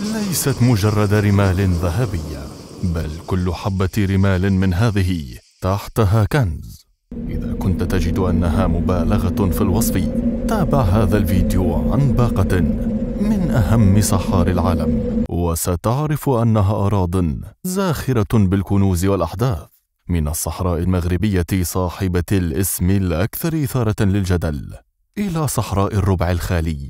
ليست مجرد رمال ذهبية، بل كل حبة رمال من هذه تحتها كنز. إذا كنت تجد أنها مبالغة في الوصف، تابع هذا الفيديو عن باقة من أهم صحاري العالم، وستعرف أنها أراضٍ زاخرة بالكنوز والأحداث من الصحراء المغربية صاحبة الاسم الأكثر إثارة للجدل، إلى صحراء الربع الخالي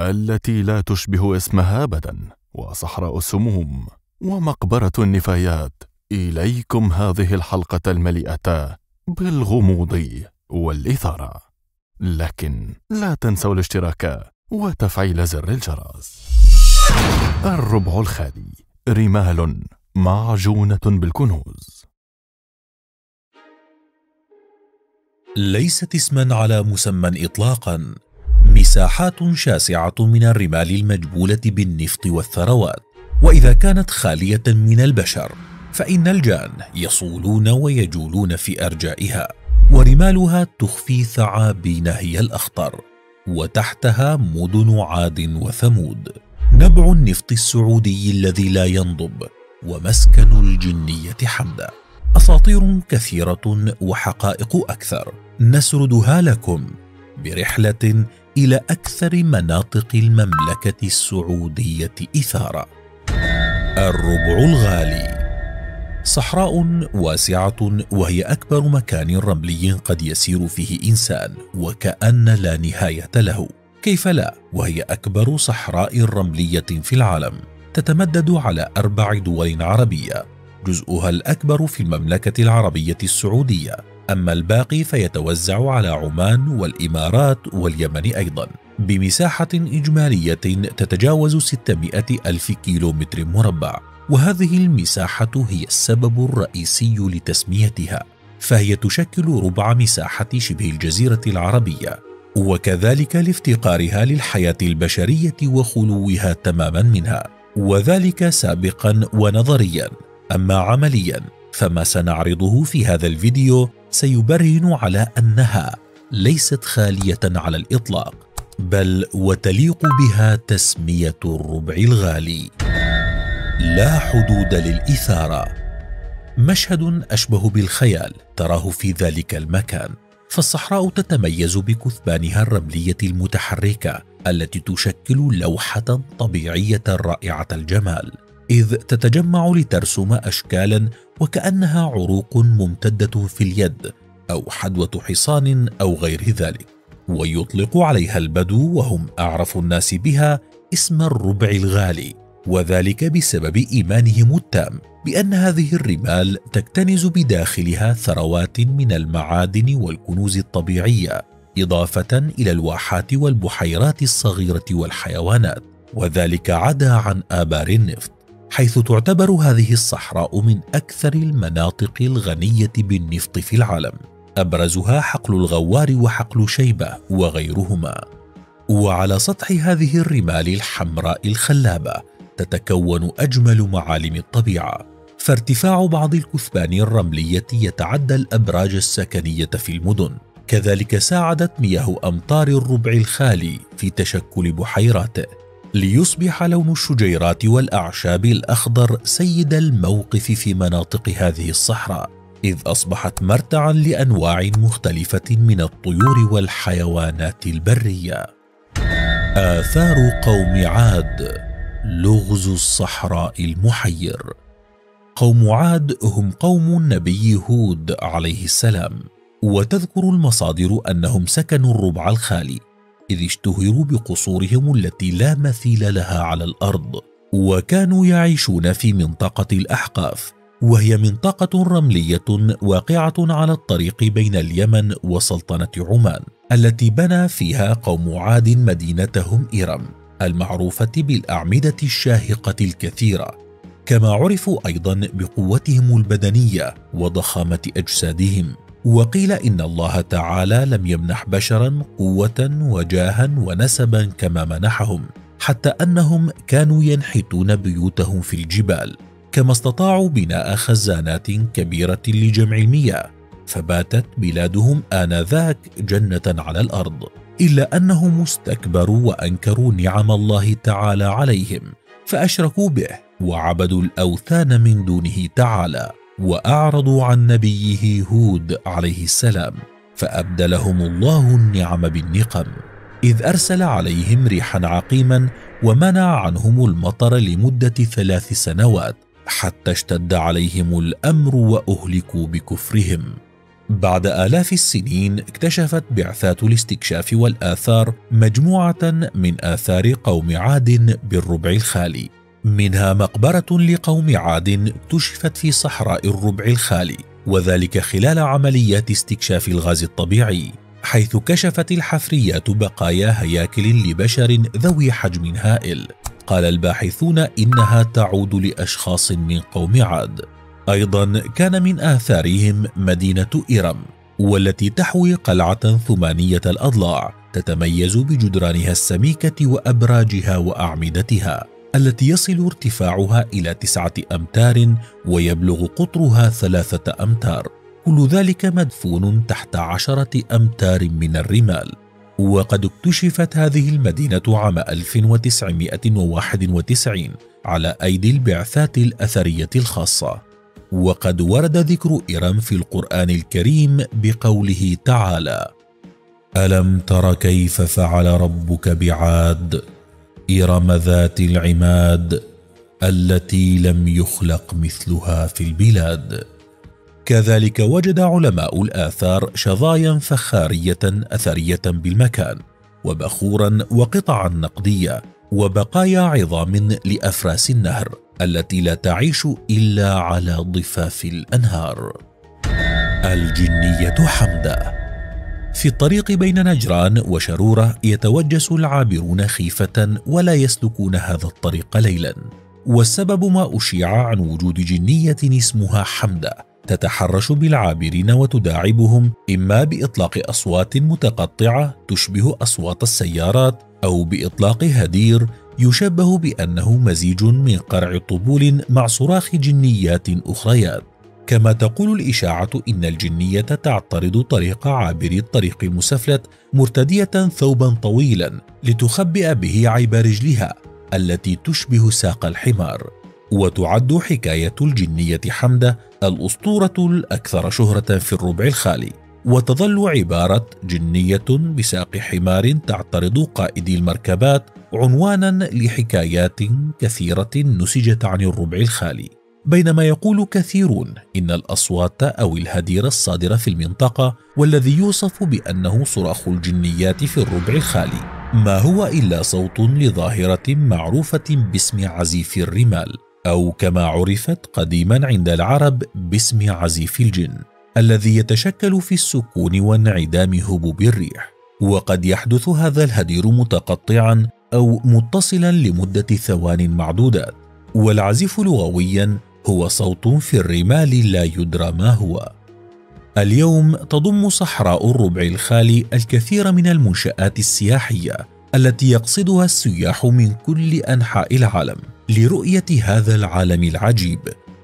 التي لا تشبه اسمها أبداً، وصحراء السموم ومقبرة النفايات. إليكم هذه الحلقة المليئة بالغموض والإثارة، لكن لا تنسوا الاشتراك وتفعيل زر الجرس. الربع الخالي، رمال معجونة بالكنوز. ليست اسما على مسمى إطلاقا، مساحات شاسعة من الرمال المجبولة بالنفط والثروات، وإذا كانت خالية من البشر فإن الجان يصولون ويجولون في أرجائها، ورمالها تخفي ثعابين هي الأخطر، وتحتها مدن عاد وثمود، نبع النفط السعودي الذي لا ينضب، ومسكن الجنية حمدا. أساطير كثيرة وحقائق أكثر نسردها لكم برحلة إلى أكثر مناطق المملكة السعودية إثارة. الربع الغالي، صحراء واسعة وهي أكبر مكان رملي قد يسير فيه إنسان، وكأن لا نهاية له. كيف لا وهي أكبر صحراء رملية في العالم، تتمدد على 4 دول عربية، جزءها الأكبر في المملكة العربية السعودية، أما الباقي فيتوزع على عمان والإمارات واليمن أيضا، بمساحة إجمالية تتجاوز 600,000 كيلومتر مربع، وهذه المساحة هي السبب الرئيسي لتسميتها، فهي تشكل ربع مساحة شبه الجزيرة العربية، وكذلك لافتقارها للحياة البشرية وخلوها تماما منها، وذلك سابقا ونظريا. أما عمليا فما سنعرضه في هذا الفيديو سيبرهن على أنها ليست خالية على الإطلاق، بل وتليق بها تسمية الربع الغالي. لا حدود للإثارة، مشهد أشبه بالخيال تراه في ذلك المكان، فالصحراء تتميز بكثبانها الرملية المتحركة التي تشكل لوحة طبيعية رائعة الجمال، إذ تتجمع لترسم أشكالا وكأنها عروق ممتدة في اليد أو حدوة حصان أو غير ذلك، ويطلق عليها البدو وهم أعرف الناس بها اسم الربع الغالي، وذلك بسبب إيمانهم التام بأن هذه الرمال تكتنز بداخلها ثروات من المعادن والكنوز الطبيعية، إضافة إلى الواحات والبحيرات الصغيرة والحيوانات، وذلك عدا عن آبار النفط، حيث تعتبر هذه الصحراء من أكثر المناطق الغنية بالنفط في العالم، أبرزها حقل الغوار وحقل شيبة وغيرهما. وعلى سطح هذه الرمال الحمراء الخلابة تتكون أجمل معالم الطبيعة، فارتفاع بعض الكثبان الرملية يتعدى الأبراج السكنية في المدن، كذلك ساعدت مياه أمطار الربع الخالي في تشكل بحيراته، ليصبح لون الشجيرات والأعشاب الأخضر سيد الموقف في مناطق هذه الصحراء، إذ أصبحت مرتعا لأنواع مختلفة من الطيور والحيوانات البرية. آثار قوم عاد، لغز الصحراء المحير. قوم عاد هم قوم النبي هود عليه السلام، وتذكر المصادر أنهم سكنوا الربع الخالي، إذ اشتهروا بقصورهم التي لا مثيل لها على الأرض، وكانوا يعيشون في منطقة الأحقاف، وهي منطقة رملية واقعة على الطريق بين اليمن وسلطنة عمان، التي بنى فيها قوم عاد مدينتهم إرم المعروفة بالأعمدة الشاهقة الكثيرة، كما عرفوا أيضا بقوتهم البدنية وضخامة أجسادهم، وقيل إن الله تعالى لم يمنح بشرا قوة وجاها ونسبا كما منحهم، حتى أنهم كانوا ينحتون بيوتهم في الجبال، كما استطاعوا بناء خزانات كبيرة لجمع المياه، فباتت بلادهم آنذاك جنة على الأرض، إلا أنهم استكبروا وأنكروا نعم الله تعالى عليهم، فأشركوا به وعبدوا الأوثان من دونه تعالى، وأعرضوا عن نبيه هود عليه السلام، فأبدلهم الله النعم بالنقم، إذ أرسل عليهم ريحا عقيما ومنع عنهم المطر لمدة 3 سنوات حتى اشتد عليهم الأمر وأهلكوا بكفرهم. بعد آلاف السنين اكتشفت بعثات الاستكشاف والآثار مجموعة من آثار قوم عاد بالربع الخالي، منها مقبرة لقوم عاد اكتشفت في صحراء الربع الخالي، وذلك خلال عمليات استكشاف الغاز الطبيعي، حيث كشفت الحفريات بقايا هياكل لبشر ذوي حجم هائل، قال الباحثون إنها تعود لأشخاص من قوم عاد. أيضا كان من آثارهم مدينة إرم، والتي تحوي قلعة 8 الأضلاع تتميز بجدرانها السميكة وأبراجها وأعمدتها التي يصل ارتفاعها إلى 9 أمتار ويبلغ قطرها 3 أمتار، كل ذلك مدفون تحت 10 أمتار من الرمال. وقد اكتشفت هذه المدينة عام 1991 على أيدي البعثات الأثرية الخاصة. وقد ورد ذكر إرم في القرآن الكريم بقوله تعالى: ألم تر كيف فعل ربك بعاد إرم ذات العماد التي لم يخلق مثلها في البلاد. كذلك وجد علماء الآثار شظايا فخارية أثرية بالمكان، وبخورا وقطعا نقدية، وبقايا عظام لأفراس النهر التي لا تعيش إلا على ضفاف الأنهار. الجنية حمدة. في الطريق بين نجران وشرورة يتوجس العابرون خيفة ولا يسلكون هذا الطريق ليلا، والسبب ما أشيع عن وجود جنية اسمها حمدة تتحرش بالعابرين وتداعبهم، إما بإطلاق أصوات متقطعة تشبه أصوات السيارات، أو بإطلاق هدير يشبه بأنه مزيج من قرع طبول مع صراخ جنيات أخريات. كما تقول الإشاعة إن الجنية تعترض طريق عابري الطريق المسفلت مرتدية ثوبا طويلا لتخبئ به عيب رجلها التي تشبه ساق الحمار. وتعد حكاية الجنية حمدة الأسطورة الأكثر شهرة في الربع الخالي، وتظل عبارة جنية بساق حمار تعترض قائدي المركبات عنوانا لحكايات كثيرة نسجت عن الربع الخالي، بينما يقول كثيرون إن الأصوات أو الهدير الصادرة في المنطقة والذي يوصف بأنه صراخ الجنيات في الربع الخالي ما هو إلا صوت لظاهرة معروفة باسم عزيف الرمال، أو كما عرفت قديما عند العرب باسم عزيف الجن، الذي يتشكل في السكون وانعدام هبوب الريح. وقد يحدث هذا الهدير متقطعا أو متصلا لمدة ثوان معدودات. والعزيف لغويا هو صوت في الرمال لا يدرى ما هو. اليوم تضم صحراء الربع الخالي الكثير من المنشآت السياحية التي يقصدها السياح من كل أنحاء العالم لرؤية هذا العالم العجيب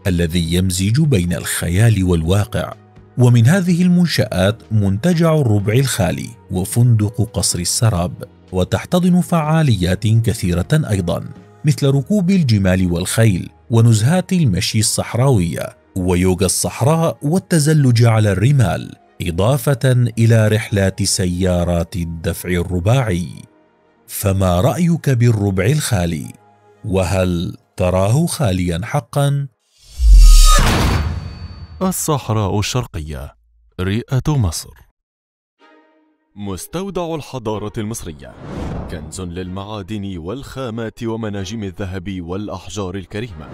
الذي يمزج بين الخيال والواقع. ومن هذه المنشآت منتجع الربع الخالي وفندق قصر السراب، وتحتضن فعاليات كثيرة أيضا مثل ركوب الجمال والخيل ونزهات المشي الصحراوية ويوغا الصحراء والتزلج على الرمال، إضافة إلى رحلات سيارات الدفع الرباعي. فما رأيك بالربع الخالي؟ وهل تراه خاليا حقا؟ الصحراء الشرقية، رئة مصر. مستودع الحضارة المصرية، كنز للمعادن والخامات ومناجم الذهب والأحجار الكريمة،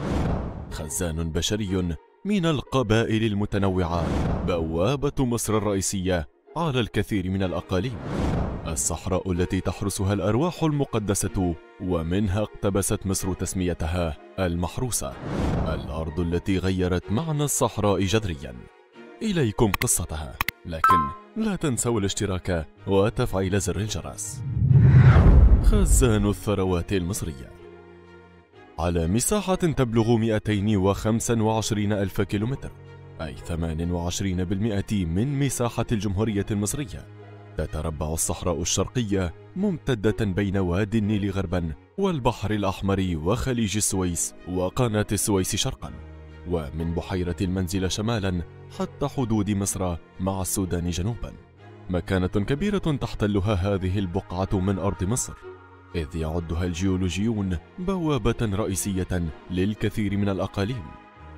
خزان بشري من القبائل المتنوعة، بوابة مصر الرئيسية على الكثير من الأقاليم، الصحراء التي تحرسها الأرواح المقدسة ومنها اقتبست مصر تسميتها المحروسة، الأرض التي غيرت معنى الصحراء جذريا. إليكم قصتها، لكن لا تنسوا الاشتراك وتفعيل زر الجرس. خزان الثروات المصرية. على مساحة تبلغ 225,000 كيلومتر، أي 28% من مساحة الجمهورية المصرية، تتربع الصحراء الشرقية ممتدة بين وادي النيل غربا والبحر الأحمر وخليج السويس وقناة السويس شرقا، ومن بحيرة المنزل شمالا حتى حدود مصر مع السودان جنوبا. مكانة كبيرة تحتلها هذه البقعة من أرض مصر، إذ يعدها الجيولوجيون بوابة رئيسية للكثير من الأقاليم،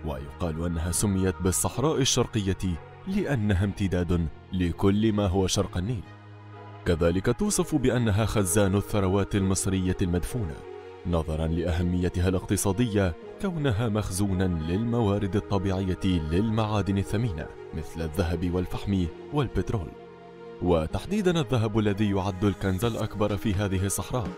ويقال أنها سميت بالصحراء الشرقية لأنها امتداد لكل ما هو شرق النيل. كذلك توصف بأنها خزان الثروات المصرية المدفونة، نظرا لأهميتها الاقتصادية كونها مخزونا للموارد الطبيعية للمعادن الثمينة مثل الذهب والفحم والبترول، وتحديدا الذهب الذي يعد الكنز الأكبر في هذه الصحراء،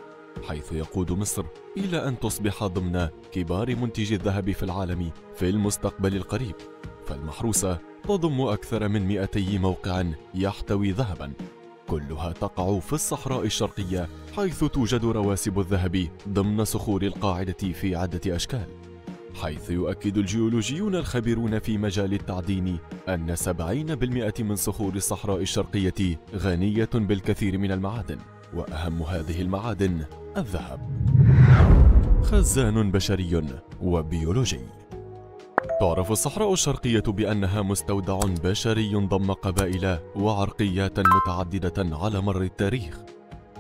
حيث يقود مصر إلى أن تصبح ضمن كبار منتجي الذهب في العالم في المستقبل القريب. فالمحروسة تضم أكثر من 200 موقع يحتوي ذهبا، كلها تقع في الصحراء الشرقية، حيث توجد رواسب الذهب ضمن صخور القاعدة في عدة أشكال، حيث يؤكد الجيولوجيون الخبيرون في مجال التعدين أن 70% من صخور الصحراء الشرقية غنية بالكثير من المعادن، وأهم هذه المعادن الذهب. خزان بشري وبيولوجي. تعرف الصحراء الشرقية بأنها مستودع بشري ضم قبائل وعرقيات متعددة على مر التاريخ،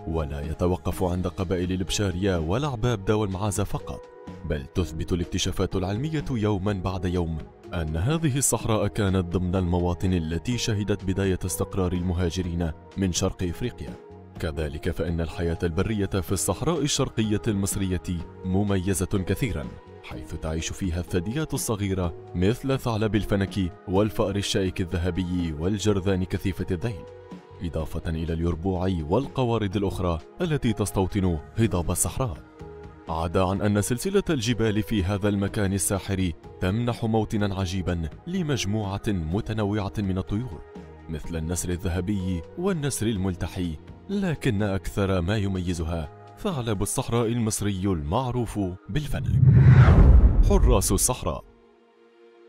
ولا يتوقف عند قبائل البشارية والعبابدة والمعازة فقط، بل تثبت الاكتشافات العلمية يوما بعد يوم أن هذه الصحراء كانت ضمن المواطن التي شهدت بداية استقرار المهاجرين من شرق إفريقيا. كذلك فإن الحياة البرية في الصحراء الشرقية المصرية مميزة كثيرا، حيث تعيش فيها الثدييات الصغيرة مثل ثعلب الفنكي والفأر الشائك الذهبي والجرذان كثيفة الذيل، إضافة إلى اليربوع والقوارض الأخرى التي تستوطن هضاب الصحراء، عدا عن أن سلسلة الجبال في هذا المكان الساحر تمنح موطنا عجيبا لمجموعة متنوعة من الطيور مثل النسر الذهبي والنسر الملتحي، لكن أكثر ما يميزها ثعلب الصحراء المصري المعروف بالفنك. حراس الصحراء.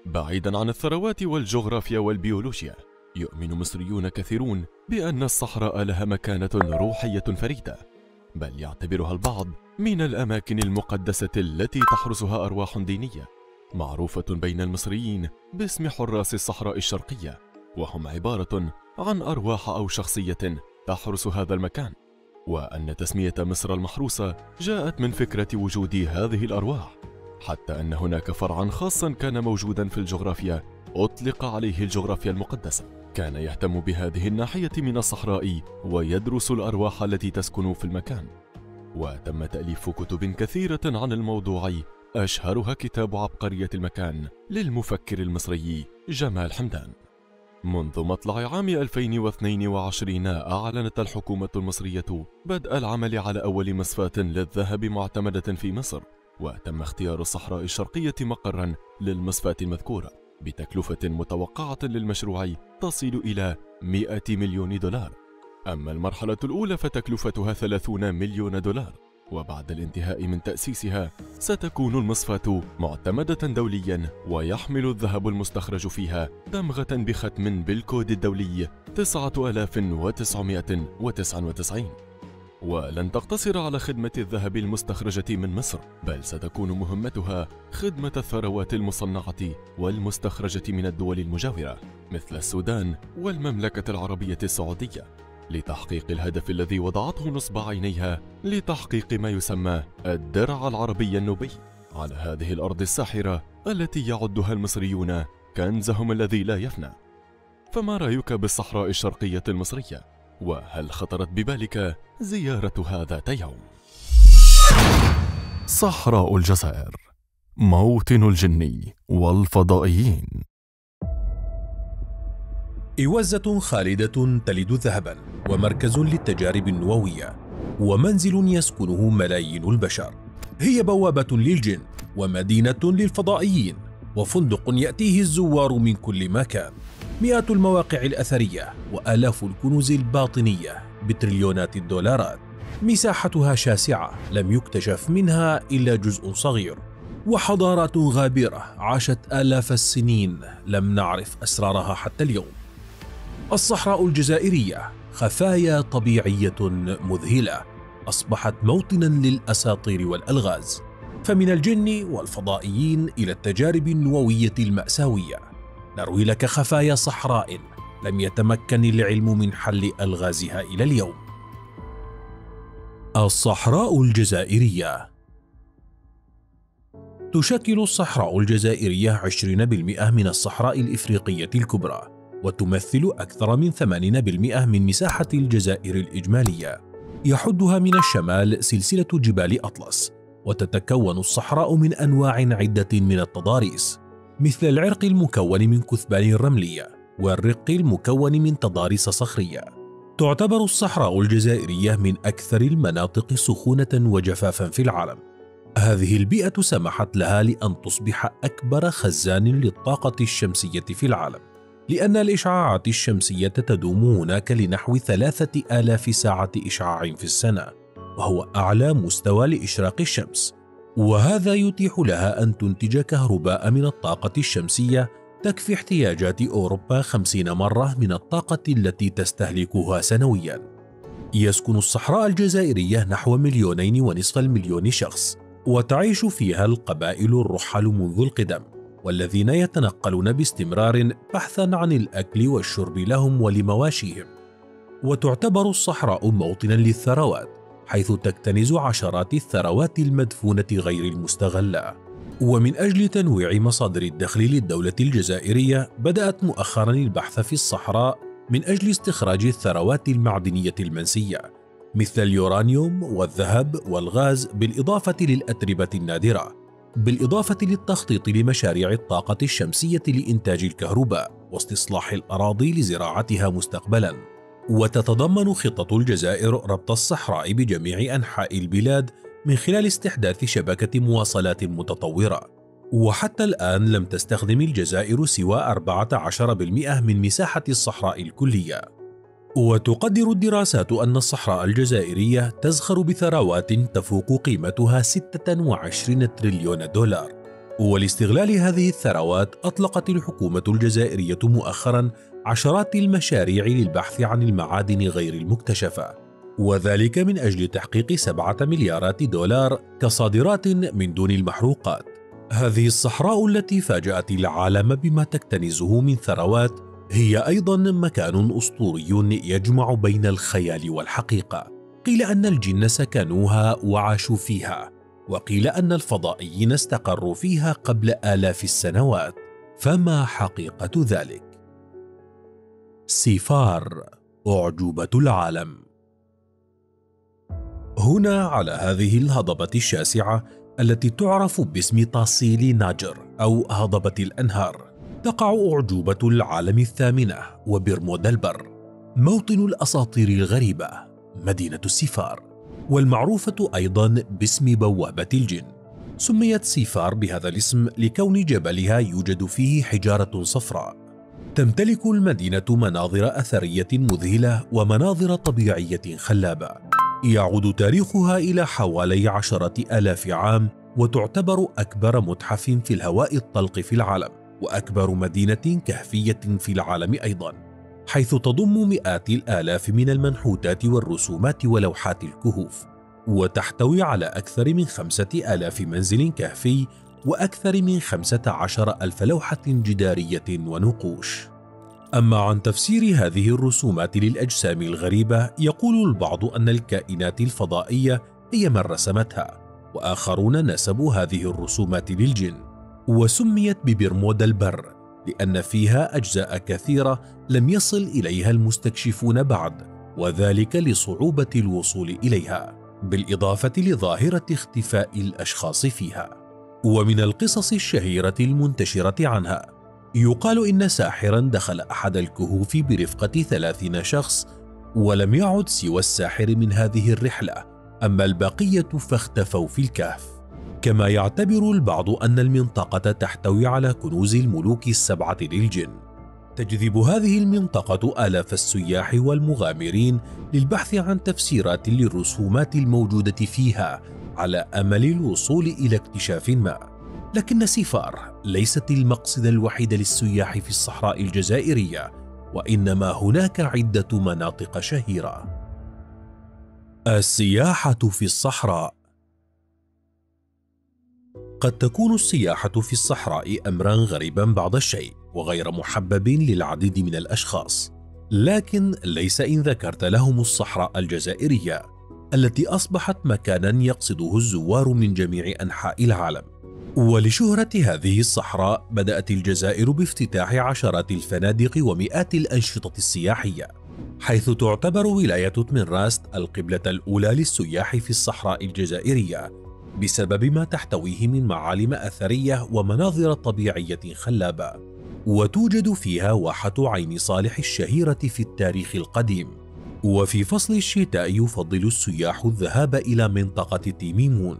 بعيدا عن الثروات والجغرافيا والبيولوجيا، يؤمن مصريون كثيرون بأن الصحراء لها مكانة روحية فريدة، بل يعتبرها البعض من الأماكن المقدسة التي تحرسها أرواح دينية، معروفة بين المصريين باسم حراس الصحراء الشرقية، وهم عبارة عن أرواح أو شخصية تحرس هذا المكان، وأن تسمية مصر المحروسة جاءت من فكرة وجود هذه الأرواح، حتى أن هناك فرعا خاصا كان موجودا في الجغرافيا أطلق عليه الجغرافيا المقدسة، كان يهتم بهذه الناحية من الصحراء ويدرس الأرواح التي تسكن في المكان. وتم تأليف كتب كثيرة عن الموضوع، أشهرها كتاب عبقرية المكان للمفكر المصري جمال حمدان. منذ مطلع عام 2022 أعلنت الحكومة المصرية بدء العمل على أول مصفاة للذهب معتمدة في مصر، وتم اختيار الصحراء الشرقية مقرا للمصفاة المذكورة بتكلفة متوقعة للمشروع تصل إلى 100 مليون دولار، أما المرحلة الأولى فتكلفتها 30 مليون دولار، وبعد الانتهاء من تأسيسها ستكون المصفاة معتمدة دوليا، ويحمل الذهب المستخرج فيها دمغة بختم بالكود الدولي 9999، ولن تقتصر على خدمة الذهب المستخرجة من مصر، بل ستكون مهمتها خدمة الثروات المصنعة والمستخرجة من الدول المجاورة مثل السودان والمملكة العربية السعودية، لتحقيق الهدف الذي وضعته نصب عينيها لتحقيق ما يسمى الدرع العربي النوبي على هذه الأرض الساحرة التي يعدها المصريون كنزهم الذي لا يفنى. فما رأيك بالصحراء الشرقية المصرية؟ وهل خطرت ببالك زيارتها ذات يوم؟ صحراء الجزائر، موطن الجن والفضائيين. إوازة خالدة تلد ذهبا، ومركز للتجارب النووية، ومنزل يسكنه ملايين البشر. هي بوابة للجن، ومدينة للفضائيين، وفندق يأتيه الزوار من كل مكان. مئات المواقع الأثرية، وآلاف الكنوز الباطنية بتريليونات الدولارات. مساحتها شاسعة لم يكتشف منها إلا جزء صغير، وحضارات غابرة عاشت آلاف السنين لم نعرف أسرارها حتى اليوم. الصحراء الجزائرية خفايا طبيعية مذهلة أصبحت موطنا للأساطير والألغاز، فمن الجن والفضائيين إلى التجارب النووية المأساوية. نروي لك خفايا صحراء لم يتمكن العلم من حل ألغازها إلى اليوم. الصحراء الجزائرية. تشكل الصحراء الجزائرية 20% من الصحراء الإفريقية الكبرى، وتمثل أكثر من 80% من مساحة الجزائر الإجمالية. يحدها من الشمال سلسلة جبال أطلس، وتتكون الصحراء من أنواع عدة من التضاريس، مثل العرق المكون من كثبان رملية، والرق المكون من تضاريس صخرية. تعتبر الصحراء الجزائرية من أكثر المناطق سخونة وجفافا في العالم. هذه البيئة سمحت لها لأن تصبح أكبر خزان للطاقة الشمسية في العالم، لأن الإشعاعات الشمسية تدوم هناك لنحو 3000 ساعة إشعاع في السنة، وهو أعلى مستوى لإشراق الشمس، وهذا يتيح لها أن تنتج كهرباء من الطاقة الشمسية تكفي احتياجات أوروبا 50 مرة من الطاقة التي تستهلكها سنوياً. يسكن الصحراء الجزائرية نحو 2.5 مليون شخص، وتعيش فيها القبائل الرحل منذ القدم، والذين يتنقلون باستمرار بحثاً عن الأكل والشرب لهم ولمواشيهم. وتعتبر الصحراء موطناً للثروات، حيث تكتنز عشرات الثروات المدفونة غير المستغلة. ومن أجل تنويع مصادر الدخل للدولة الجزائرية، بدأت مؤخراً البحث في الصحراء من أجل استخراج الثروات المعدنية المنسية، مثل اليورانيوم والذهب والغاز، بالإضافة للأتربة النادرة، بالإضافة للتخطيط لمشاريع الطاقة الشمسية لإنتاج الكهرباء واستصلاح الأراضي لزراعتها مستقبلاً. وتتضمن خطط الجزائر ربط الصحراء بجميع أنحاء البلاد من خلال استحداث شبكة مواصلات متطورة. وحتى الآن لم تستخدم الجزائر سوى 14% من مساحة الصحراء الكلية. وتقدر الدراسات أن الصحراء الجزائرية تزخر بثروات تفوق قيمتها 26 تريليون دولار. ولاستغلال هذه الثروات أطلقت الحكومة الجزائرية مؤخراً عشرات المشاريع للبحث عن المعادن غير المكتشفة، وذلك من أجل تحقيق 7 مليارات دولار كصادرات من دون المحروقات. هذه الصحراء التي فاجأت العالم بما تكتنزه من ثروات هي أيضاً مكان أسطوري يجمع بين الخيال والحقيقة. قيل أن الجن سكنوها وعاشوا فيها، وقيل أن الفضائيين استقروا فيها قبل آلاف السنوات، فما حقيقة ذلك؟ سفار أعجوبة العالم. هنا على هذه الهضبة الشاسعة التي تعرف باسم تاصيل ناجر أو هضبة الأنهار، تقع أعجوبة العالم 8 وبرمودا البر، موطن الأساطير الغريبة، مدينة السفار، والمعروفة أيضا باسم بوابة الجن. سميت سفار بهذا الاسم لكون جبلها يوجد فيه حجارة صفراء. تمتلك المدينة مناظر أثرية مذهلة ومناظر طبيعية خلابة. يعود تاريخها إلى حوالي 10,000 عام، وتعتبر أكبر متحف في الهواء الطلق في العالم، وأكبر مدينة كهفية في العالم أيضا، حيث تضم مئات الآلاف من المنحوتات والرسومات ولوحات الكهوف، وتحتوي على أكثر من 5,000 منزل كهفي، وأكثر من 15,000 لوحة جدارية ونقوش. أما عن تفسير هذه الرسومات للأجسام الغريبة، يقول البعض أن الكائنات الفضائية هي من رسمتها، وآخرون نسبوا هذه الرسومات للجن. وسميت ببرمودا البر لأن فيها أجزاء كثيرة لم يصل إليها المستكشفون بعد، وذلك لصعوبة الوصول إليها، بالإضافة لظاهرة اختفاء الأشخاص فيها. ومن القصص الشهيرة المنتشرة عنها، يقال إن ساحراً دخل أحد الكهوف برفقة 30 شخص، ولم يعد سوى الساحر من هذه الرحلة، أما البقية فاختفوا في الكهف. كما يعتبر البعض أن المنطقة تحتوي على كنوز الملوك 7 للجن. تجذب هذه المنطقة آلاف السياح والمغامرين للبحث عن تفسيرات للرسومات الموجودة فيها، على أمل الوصول إلى اكتشاف ما. لكن سفار ليست المقصد الوحيد للسياح في الصحراء الجزائرية، وإنما هناك عدة مناطق شهيرة. السياحة في الصحراء. قد تكون السياحة في الصحراء أمرا غريبا بعض الشيء وغير محبب للعديد من الأشخاص، لكن ليس إن ذكرت لهم الصحراء الجزائرية التي أصبحت مكانا يقصده الزوار من جميع أنحاء العالم. ولشهرة هذه الصحراء بدأت الجزائر بافتتاح عشرات الفنادق ومئات الأنشطة السياحية، حيث تعتبر ولاية تمنراست القبلة الأولى للسياح في الصحراء الجزائرية بسبب ما تحتويه من معالم أثرية ومناظر طبيعية خلابة، وتوجد فيها واحة عين صالح الشهيرة في التاريخ القديم. وفي فصل الشتاء يفضل السياح الذهاب إلى منطقة تيميمون،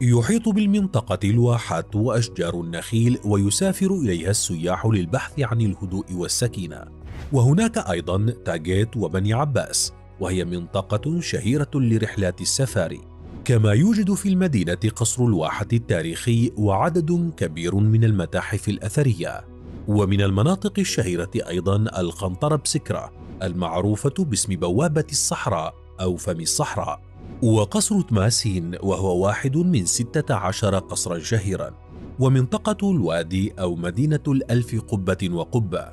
يحيط بالمنطقة الواحات وأشجار النخيل ويسافر إليها السياح للبحث عن الهدوء والسكينة. وهناك أيضا تاجيت وبني عباس، وهي منطقة شهيرة لرحلات السفاري. كما يوجد في المدينة قصر الواحة التاريخي وعدد كبير من المتاحف الأثرية. ومن المناطق الشهيرة أيضا القنطرة بسكرة المعروفة باسم بوابة الصحراء أو فم الصحراء، وقصر تماسين وهو واحد من 16 قصرا شهيرا، ومنطقة الوادي أو مدينة الألف قبة وقبة.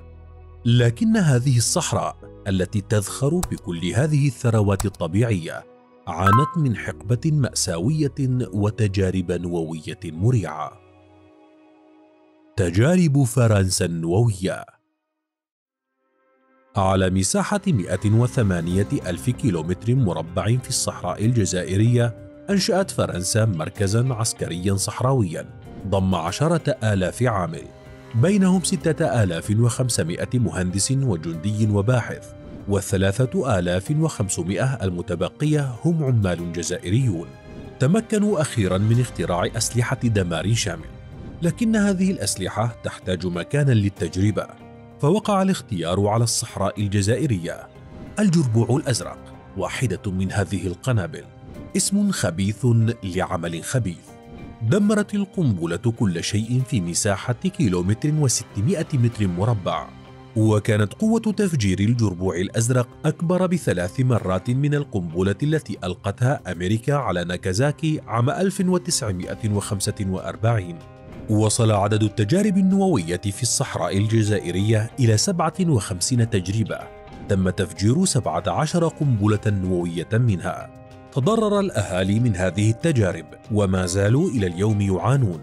لكن هذه الصحراء التي تذخر بكل هذه الثروات الطبيعية عانت من حقبة مأساوية وتجارب نووية مريعة. تجارب فرنسا النووية. على مساحة 108,000 كيلومتر مربع في الصحراء الجزائرية أنشأت فرنسا مركزا عسكريا صحراويا ضم 10,000 عامل، بينهم 6,500 مهندس وجندي وباحث، و3,500 المتبقية هم عمال جزائريون. تمكنوا أخيرا من اختراع أسلحة دمار شامل، لكن هذه الأسلحة تحتاج مكانا للتجربة، فوقع الاختيار على الصحراء الجزائرية. الجربوع الأزرق واحدة من هذه القنابل، اسم خبيث لعمل خبيث. دمرت القنبلة كل شيء في مساحة 1,600 كيلومتر مربع، وكانت قوة تفجير الجربوع الأزرق أكبر ب3 مرات من القنبلة التي ألقتها أمريكا على ناكازاكي عام 1945. وصل عدد التجارب النووية في الصحراء الجزائرية إلى 57 تجربة، تم تفجير 17 قنبلة نووية منها. تضرر الأهالي من هذه التجارب وما زالوا إلى اليوم يعانون،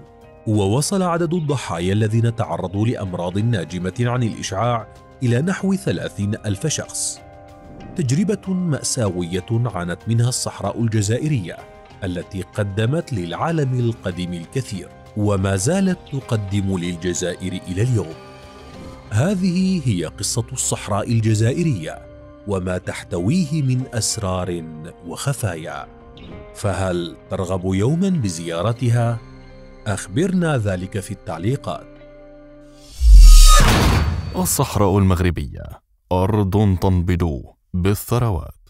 ووصل عدد الضحايا الذين تعرضوا لأمراض ناجمة عن الإشعاع إلى نحو 30,000 شخص. تجربة مأساوية عانت منها الصحراء الجزائرية التي قدمت للعالم القديم الكثير، وما زالت تقدم للجزائر إلى اليوم. هذه هي قصة الصحراء الجزائرية وما تحتويه من أسرار وخفايا، فهل ترغب يوما بزيارتها؟ أخبرنا ذلك في التعليقات. الصحراء المغربية، أرض تنبض بالثروات.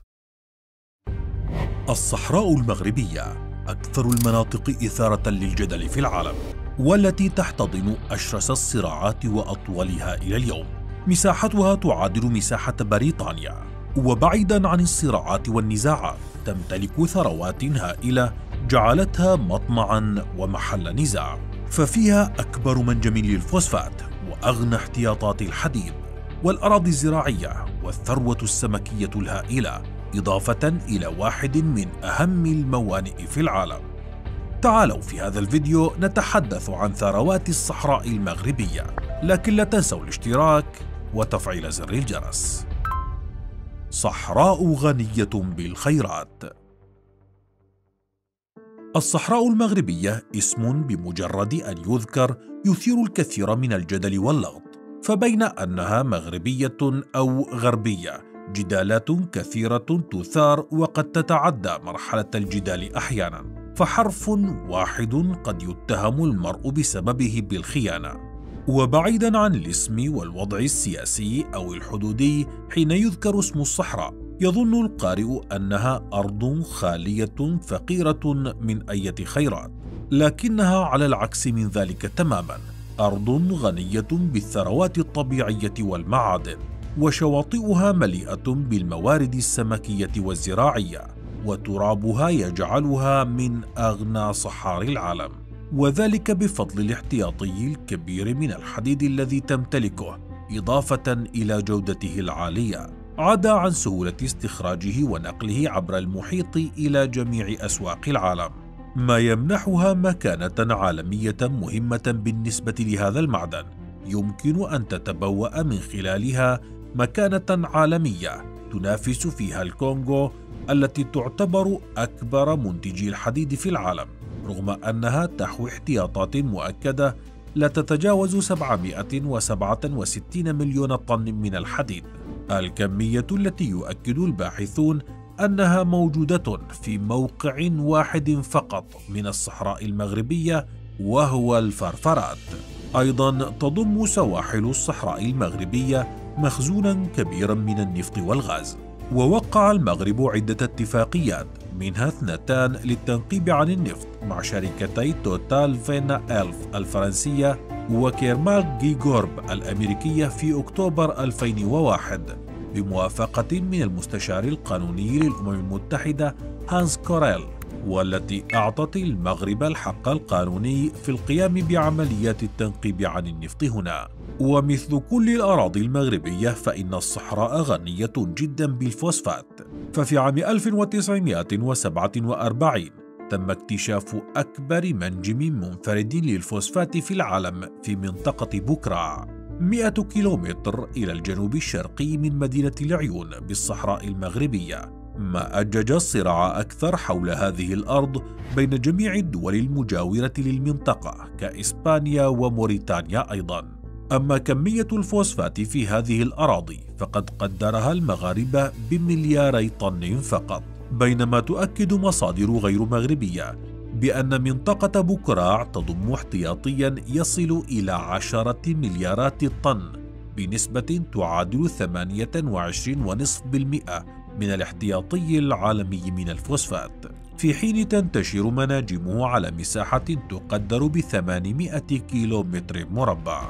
الصحراء المغربية أكثر المناطق إثارة للجدل في العالم، والتي تحتضن أشرس الصراعات وأطولها إلى اليوم. مساحتها تعادل مساحة بريطانيا، وبعيداً عن الصراعات والنزاعات تمتلك ثروات هائلة جعلتها مطمعاً ومحل نزاع، ففيها أكبر منجم للفوسفات وأغنى احتياطات الحديد والأراضي الزراعية والثروة السمكية الهائلة، إضافة إلى واحد من أهم الموانئ في العالم. تعالوا في هذا الفيديو نتحدث عن ثروات الصحراء المغربية، لكن لا تنسوا الاشتراك وتفعيل زر الجرس. صحراء غنية بالخيرات. الصحراء المغربية اسم بمجرد أن يذكر يثير الكثير من الجدل واللغط، فبين أنها مغربية أو غربية جدالات كثيرة تثار وقد تتعدى مرحلة الجدال أحياناً، فحرف واحد قد يتهم المرء بسببه بالخيانة. وبعيداً عن الاسم والوضع السياسي أو الحدودي، حين يذكر اسم الصحراء يظن القارئ أنها أرض خالية فقيرة من أي خيرات، لكنها على العكس من ذلك تماماً، أرض غنية بالثروات الطبيعية والمعادن. وشواطئها مليئة بالموارد السمكية والزراعية، وترابها يجعلها من أغنى صحار العالم، وذلك بفضل الاحتياطي الكبير من الحديد الذي تمتلكه، إضافة إلى جودته العالية، عدا عن سهولة استخراجه ونقله عبر المحيط إلى جميع أسواق العالم، ما يمنحها مكانة عالمية مهمة بالنسبة لهذا المعدن، يمكن أن تتبوأ من خلالها مكانة عالمية تنافس فيها الكونغو التي تعتبر أكبر منتجي الحديد في العالم، رغم أنها تحوي احتياطات مؤكدة لا تتجاوز 767 مليون طن من الحديد، الكمية التي يؤكد الباحثون أنها موجودة في موقع واحد فقط من الصحراء المغربية وهو الفرفرات. أيضا تضم سواحل الصحراء المغربية مخزونا كبيرا من النفط والغاز. ووقع المغرب عدة اتفاقيات، منها 2 للتنقيب عن النفط مع شركتي توتال فينا ألف الفرنسية وكيرمال جيغورب الأمريكية في أكتوبر 2001 بموافقة من المستشار القانوني للأمم المتحدة هانس كوريل، والتي أعطت المغرب الحق القانوني في القيام بعمليات التنقيب عن النفط هنا. ومثل كل الأراضي المغربية فإن الصحراء غنية جدا بالفوسفات، ففي عام 1947 تم اكتشاف أكبر منجم منفرد للفوسفات في العالم في منطقة بوكرا 100 كيلومتر إلى الجنوب الشرقي من مدينة العيون بالصحراء المغربية، ما أجج الصراع أكثر حول هذه الأرض بين جميع الدول المجاورة للمنطقة كإسبانيا وموريتانيا أيضا. أما كمية الفوسفات في هذه الأراضي فقد قدرها المغاربة بملياري طن فقط، بينما تؤكد مصادر غير مغربية بأن منطقة بوكراع تضم احتياطيا يصل إلى 10 مليارات طن بنسبة تعادل 28.5% من الاحتياطي العالمي من الفوسفات، في حين تنتشر مناجمه على مساحة تقدر ب 800 كيلومتر مربع.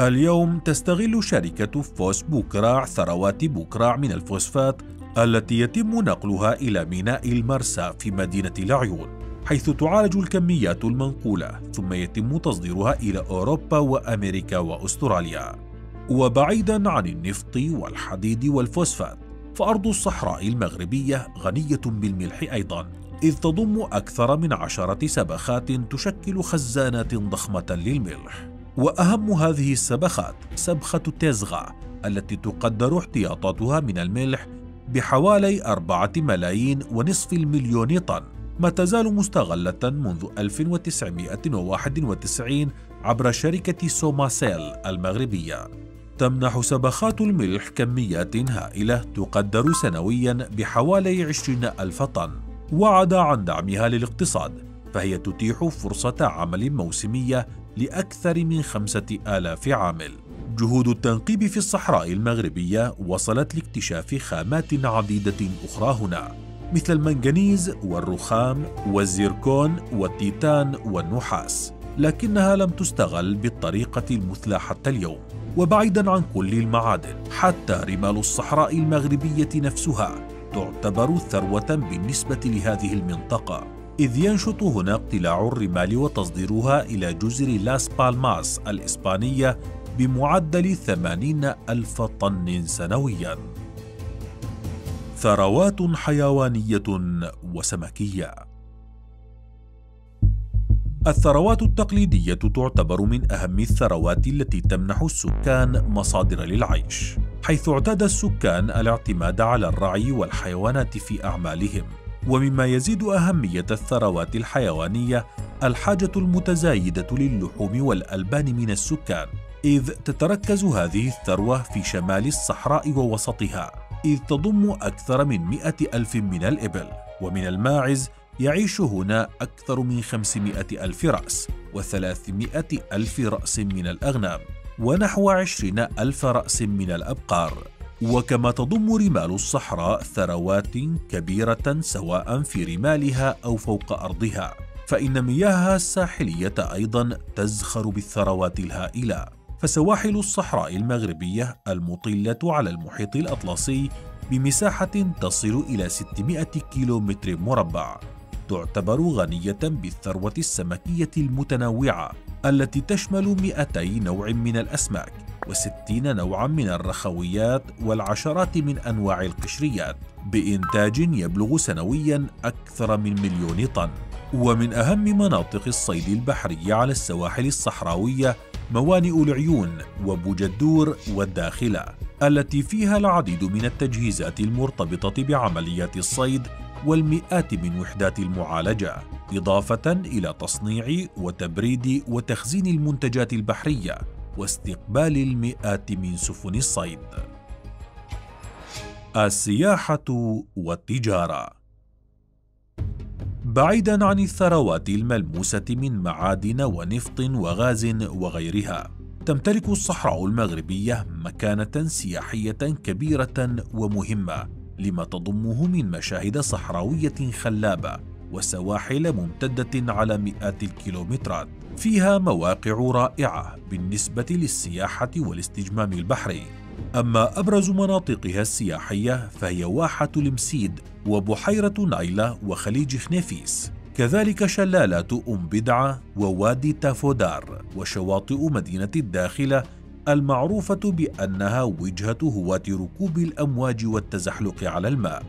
اليوم تستغل شركة فوس بوكراع ثروات بوكراع من الفوسفات التي يتم نقلها إلى ميناء المرسى في مدينة العيون، حيث تعالج الكميات المنقولة ثم يتم تصديرها إلى أوروبا وأمريكا وأستراليا. وبعيدا عن النفط والحديد والفوسفات فأرض الصحراء المغربية غنية بالملح أيضاً، إذ تضم أكثر من 10 سبخات تشكل خزانات ضخمة للملح، وأهم هذه السبخات سبخة تيزغا التي تقدر احتياطاتها من الملح بحوالي 4.5 مليون طن، ما تزال مستغلة منذ 1991 عبر شركة سوماسيل المغربية. تمنح سبخات الملح كميات هائلة تقدر سنوياً بحوالي 20,000 طن، وعدا عن دعمها للاقتصاد فهي تتيح فرصة عمل موسمية لأكثر من 5,000 عامل. جهود التنقيب في الصحراء المغربية وصلت لاكتشاف خامات عديدة أخرى هنا، مثل المنغنيز والرخام والزيركون والتيتان والنحاس، لكنها لم تستغل بالطريقة المثلى حتى اليوم. وبعيداً عن كل المعادن، حتى رمال الصحراء المغربية نفسها تعتبر ثروة بالنسبة لهذه المنطقة، إذ ينشط هنا اقتلاع الرمال وتصديرها إلى جزر لاس بالماس الإسبانية بمعدل 80,000 طن سنوياً. ثروات حيوانية وسمكية. الثروات التقليدية تعتبر من أهم الثروات التي تمنح السكان مصادر للعيش، حيث اعتاد السكان الاعتماد على الرعي والحيوانات في أعمالهم، ومما يزيد أهمية الثروات الحيوانية الحاجة المتزايدة للحوم والألبان من السكان، إذ تتركز هذه الثروة في شمال الصحراء ووسطها، إذ تضم أكثر من 100,000 من الإبل، ومن الماعز يعيش هنا أكثر من 500,000 رأس، و300,000 رأس من الأغنام، ونحو 20,000 رأس من الأبقار. وكما تضم رمال الصحراء ثروات كبيرة سواء في رمالها أو فوق أرضها، فإن مياهها الساحلية أيضا تزخر بالثروات الهائلة، فسواحل الصحراء المغربية المطلة على المحيط الأطلسي بمساحة تصل إلى 600 كيلومتر مربع تعتبر غنية بالثروة السمكية المتنوعة التي تشمل 200 نوع من الأسماك و60 نوعا من الرخويات والعشرات من أنواع القشريات بإنتاج يبلغ سنويا أكثر من مليون طن. ومن أهم مناطق الصيد البحري على السواحل الصحراوية موانئ العيون وبوجدور والداخلة التي فيها العديد من التجهيزات المرتبطة بعمليات الصيد والمئات من وحدات المعالجة، إضافة إلى تصنيع وتبريد وتخزين المنتجات البحرية واستقبال المئات من سفن الصيد. السياحة والتجارة. بعيداً عن الثروات الملموسة من معادن ونفط وغاز وغيرها، تمتلك الصحراء المغربية مكانة سياحية كبيرة ومهمة لما تضمه من مشاهد صحراوية خلابة وسواحل ممتدة على مئات الكيلومترات، فيها مواقع رائعة بالنسبة للسياحة والاستجمام البحري. أما أبرز مناطقها السياحية فهي واحة المسيد وبحيرة نايلة وخليج خنيفيس، كذلك شلالات أم بدعة ووادي تافودار وشواطئ مدينة الداخلة المعروفة بأنها وجهة هواة ركوب الأمواج والتزحلق على الماء.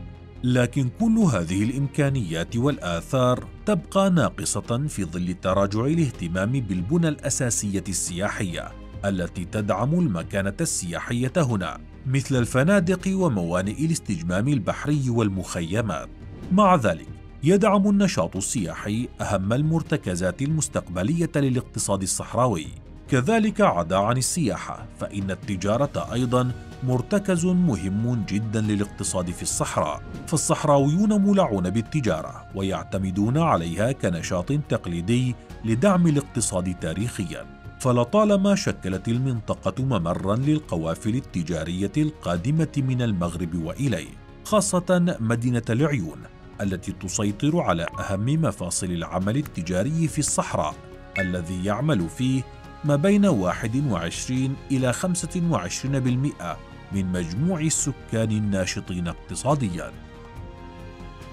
لكن كل هذه الإمكانيات والآثار تبقى ناقصة في ظل تراجع الاهتمام بالبنى الأساسية السياحية التي تدعم المكانة السياحية هنا، مثل الفنادق وموانئ الاستجمام البحري والمخيمات. مع ذلك يدعم النشاط السياحي أهم المرتكزات المستقبلية للاقتصاد الصحراوي. كذلك عدا عن السياحة فإن التجارة أيضاً مرتكز مهم جداً للاقتصاد في الصحراء، فالصحراويون مولعون بالتجارة ويعتمدون عليها كنشاط تقليدي لدعم الاقتصاد تاريخياً، فلطالما شكلت المنطقة ممراً للقوافل التجارية القادمة من المغرب وإليه، خاصة مدينة العيون التي تسيطر على أهم مفاصل العمل التجاري في الصحراء الذي يعمل فيه ما بين 21 إلى 25% من مجموع السكان الناشطين اقتصادياً.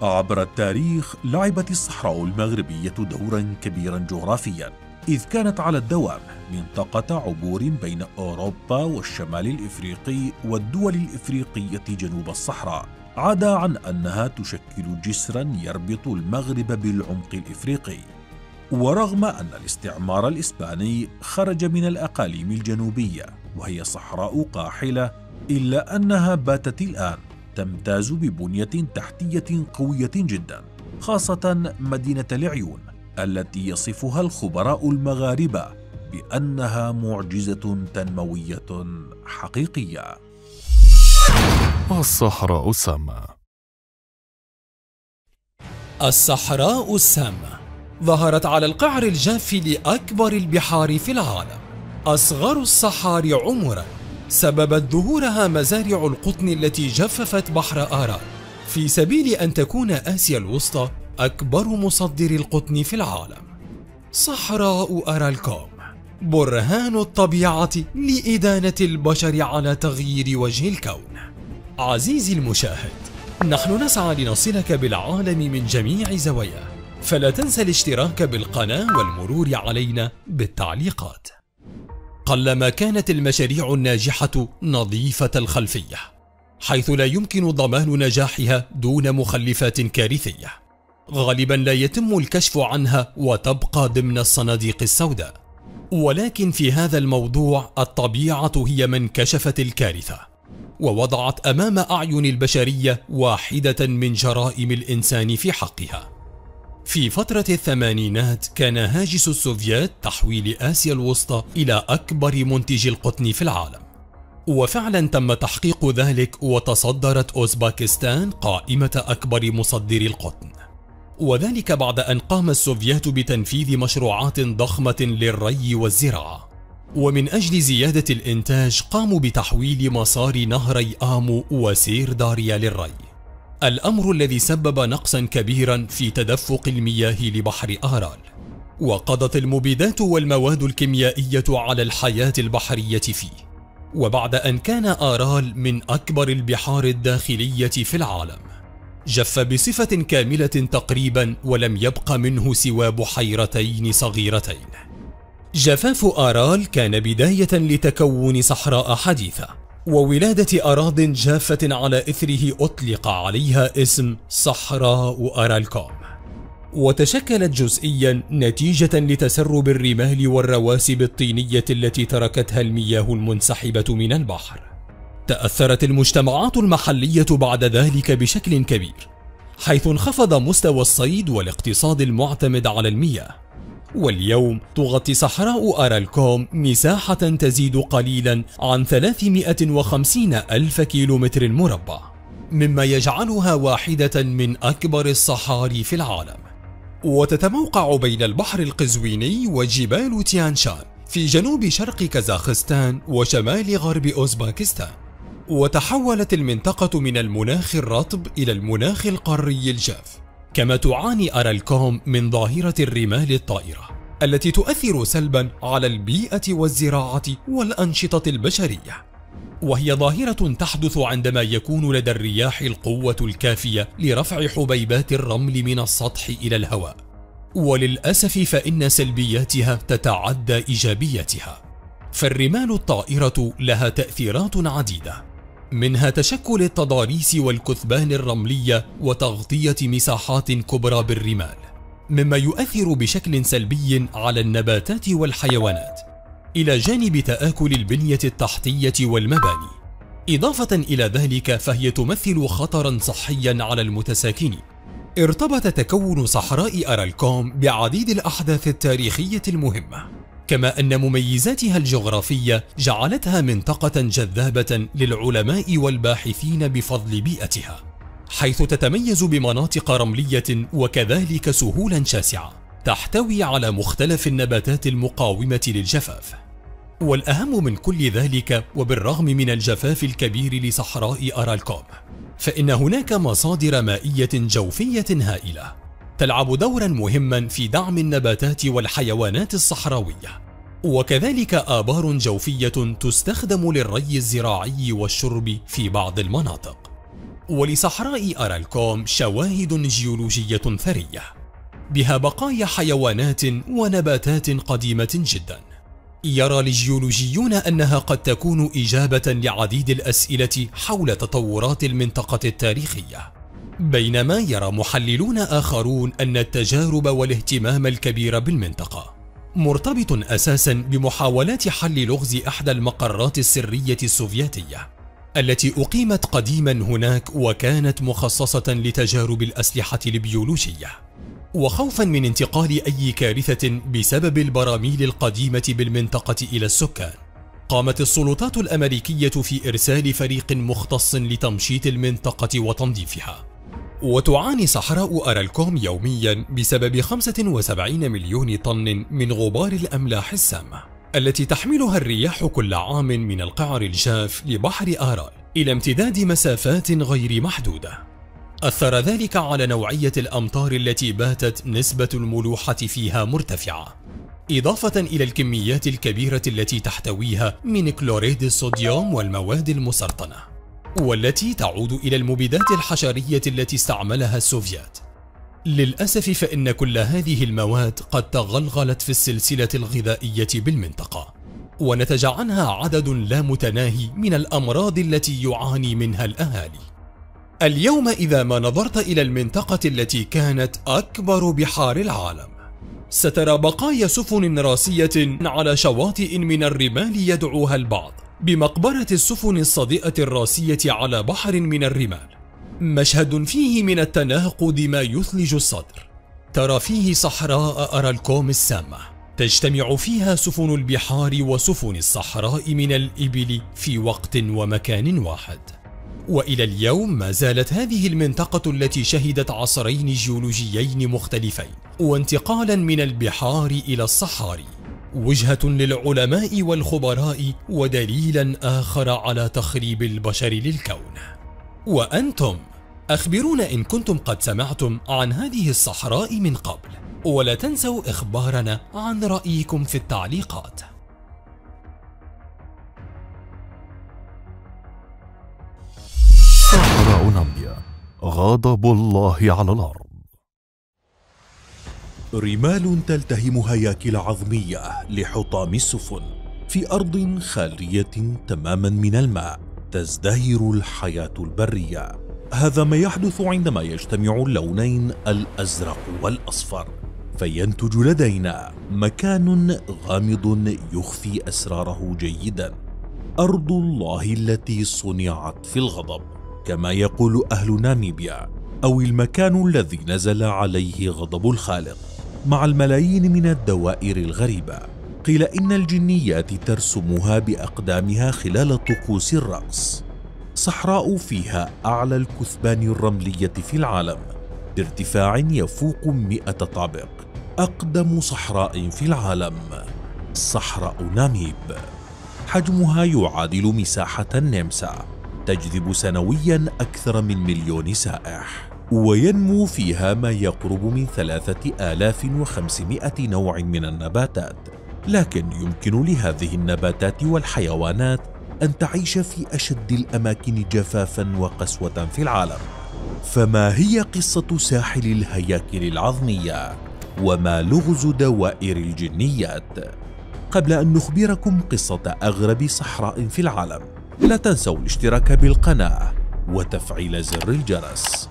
عبر التاريخ لعبت الصحراء المغربية دوراً كبيراً جغرافياً، إذ كانت على الدوام منطقة عبور بين أوروبا والشمال الإفريقي والدول الإفريقية جنوب الصحراء، عدا عن أنها تشكل جسراً يربط المغرب بالعمق الإفريقي. ورغم أن الاستعمار الإسباني خرج من الأقاليم الجنوبية وهي صحراء قاحلة، إلا أنها باتت الآن تمتاز ببنية تحتية قوية جداً، خاصة مدينة العيون التي يصفها الخبراء المغاربة بأنها معجزة تنموية حقيقية. الصحراء السامة. الصحراء السامة ظهرت على القعر الجاف لأكبر البحار في العالم، أصغر الصحاري عمراً، سببت ظهورها مزارع القطن التي جففت بحر آرال في سبيل أن تكون آسيا الوسطى أكبر مصدر القطن في العالم. صحراء أرالكوم برهان الطبيعة لإدانة البشر على تغيير وجه الكون. عزيزي المشاهد، نحن نسعى لنصلك بالعالم من جميع زواياه، فلا تنسى الاشتراك بالقناة والمرور علينا بالتعليقات. قلما كانت المشاريع الناجحة نظيفة الخلفية، حيث لا يمكن ضمان نجاحها دون مخلفات كارثية، غالبا لا يتم الكشف عنها وتبقى ضمن الصناديق السوداء. ولكن في هذا الموضوع الطبيعة هي من كشفت الكارثة ووضعت أمام أعين البشرية واحدة من جرائم الإنسان في حقها. في فترة الثمانينات كان هاجس السوفيات تحويل آسيا الوسطى إلى أكبر منتج القطن في العالم، وفعلا تم تحقيق ذلك، وتصدرت أوزباكستان قائمة أكبر مصدري القطن، وذلك بعد أن قام السوفيات بتنفيذ مشروعات ضخمة للري والزراعة، ومن أجل زيادة الإنتاج قاموا بتحويل مسار نهري آمو وسير داريا للري، الأمر الذي سبب نقصا كبيرا في تدفق المياه لبحر آرال، وقضت المبيدات والمواد الكيميائية على الحياة البحرية فيه، وبعد أن كان آرال من أكبر البحار الداخلية في العالم، جف بصفة كاملة تقريبا ولم يبق منه سوى بحيرتين صغيرتين. جفاف آرال كان بداية لتكون صحراء حديثة وولادة أراضٍ جافة على إثره أطلق عليها اسم صحراء أرالكوم، وتشكلت جزئيا نتيجة لتسرب الرمال والرواسب الطينية التي تركتها المياه المنسحبة من البحر. تأثرت المجتمعات المحلية بعد ذلك بشكل كبير، حيث انخفض مستوى الصيد والاقتصاد المعتمد على المياه، واليوم تغطي صحراء أرالكوم مساحة تزيد قليلا عن 350 ألف كيلومتر مربع، مما يجعلها واحدة من أكبر الصحاري في العالم، وتتموقع بين البحر القزويني وجبال تيان شان في جنوب شرق كازاخستان وشمال غرب أوزباكستان. وتحولت المنطقة من المناخ الرطب إلى المناخ القاري الجاف، كما تعاني أرالكوم من ظاهرة الرمال الطائرة التي تؤثر سلبا على البيئة والزراعة والأنشطة البشرية، وهي ظاهرة تحدث عندما يكون لدى الرياح القوة الكافية لرفع حبيبات الرمل من السطح إلى الهواء، وللأسف فإن سلبياتها تتعدى إيجابياتها. فالرمال الطائرة لها تأثيرات عديدة، منها تشكل التضاريس والكثبان الرملية وتغطية مساحات كبرى بالرمال، مما يؤثر بشكل سلبي على النباتات والحيوانات، إلى جانب تآكل البنية التحتية والمباني. إضافة إلى ذلك فهي تمثل خطرا صحيا على المتساكنين. ارتبط تكون صحراء أرالكوم بعديد الأحداث التاريخية المهمة، كما أن مميزاتها الجغرافية جعلتها منطقة جذابة للعلماء والباحثين بفضل بيئتها، حيث تتميز بمناطق رملية وكذلك سهولا شاسعة تحتوي على مختلف النباتات المقاومة للجفاف. والأهم من كل ذلك، وبالرغم من الجفاف الكبير لصحراء أرالكوم، فإن هناك مصادر مائية جوفية هائلة تلعب دورا مهما في دعم النباتات والحيوانات الصحراوية، وكذلك آبار جوفية تستخدم للري الزراعي والشرب في بعض المناطق. ولصحراء أرالكوم شواهد جيولوجية ثرية بها بقايا حيوانات ونباتات قديمة جدا. يرى الجيولوجيون أنها قد تكون إجابة لعديد الأسئلة حول تطورات المنطقة التاريخية، بينما يرى محللون آخرون أن التجارب والاهتمام الكبير بالمنطقة مرتبط أساسا بمحاولات حل لغز إحدى المقرات السرية السوفيتية التي أقيمت قديما هناك وكانت مخصصة لتجارب الأسلحة البيولوجية، وخوفا من انتقال أي كارثة بسبب البراميل القديمة بالمنطقة إلى السكان، قامت السلطات الأمريكية في إرسال فريق مختص لتمشيط المنطقة وتنظيفها. وتعاني صحراء أرالكوم يوميا بسبب 75 مليون طن من غبار الأملاح السامة التي تحملها الرياح كل عام من القعر الجاف لبحر آرال إلى امتداد مسافات غير محدودة. أثر ذلك على نوعية الأمطار التي باتت نسبة الملوحة فيها مرتفعة، إضافة إلى الكميات الكبيرة التي تحتويها من كلوريد الصوديوم والمواد المسرطنة، والتي تعود إلى المبيدات الحشرية التي استعملها السوفيات. للأسف فإن كل هذه المواد قد تغلغلت في السلسلة الغذائية بالمنطقة، ونتج عنها عدد لا متناهي من الأمراض التي يعاني منها الأهالي. اليوم إذا ما نظرت إلى المنطقة التي كانت أكبر بحار العالم، سترى بقايا سفن راسية على شواطئ من الرمال يدعوها البعض بمقبرة السفن الصادئة الراسية على بحر من الرمال، مشهد فيه من التناقض ما يثلج الصدر. ترى فيه صحراء أرالكوم السامة تجتمع فيها سفن البحار وسفن الصحراء من الإبل في وقت ومكان واحد. وإلى اليوم ما زالت هذه المنطقة التي شهدت عصرين جيولوجيين مختلفين وانتقالا من البحار إلى الصحاري وجهة للعلماء والخبراء ودليلا آخر على تخريب البشر للكون. وأنتم أخبرونا إن كنتم قد سمعتم عن هذه الصحراء من قبل، ولا تنسوا إخبارنا عن رأيكم في التعليقات. صحراء نامبيا، غضب الله على الأرض. رمال تلتهم هياكل عظمية لحطام السفن في أرض خالية تماما من الماء، تزدهر الحياة البرية. هذا ما يحدث عندما يجتمع اللونين الأزرق والأصفر، فينتج لدينا مكان غامض يخفي أسراره جيدا، أرض الله التي صنعت في الغضب كما يقول أهل ناميبيا، أو المكان الذي نزل عليه غضب الخالق. مع الملايين من الدوائر الغريبة، قيل إن الجنيات ترسمها بأقدامها خلال طقوس الرقص. صحراء فيها أعلى الكثبان الرملية في العالم بارتفاع يفوق 100 طابق، أقدم صحراء في العالم، صحراء ناميب. حجمها يعادل مساحة النمسا، تجذب سنوياً أكثر من 1,000,000 سائح، وينمو فيها ما يقرب من 3500 نوع من النباتات، لكن يمكن لهذه النباتات والحيوانات أن تعيش في أشد الأماكن جفافاً وقسوة في العالم. فما هي قصة ساحل الهياكل العظمية؟ وما لغز دوائر الجنيات؟ قبل أن نخبركم قصة أغرب صحراء في العالم، لا تنسوا الاشتراك بالقناة وتفعيل زر الجرس.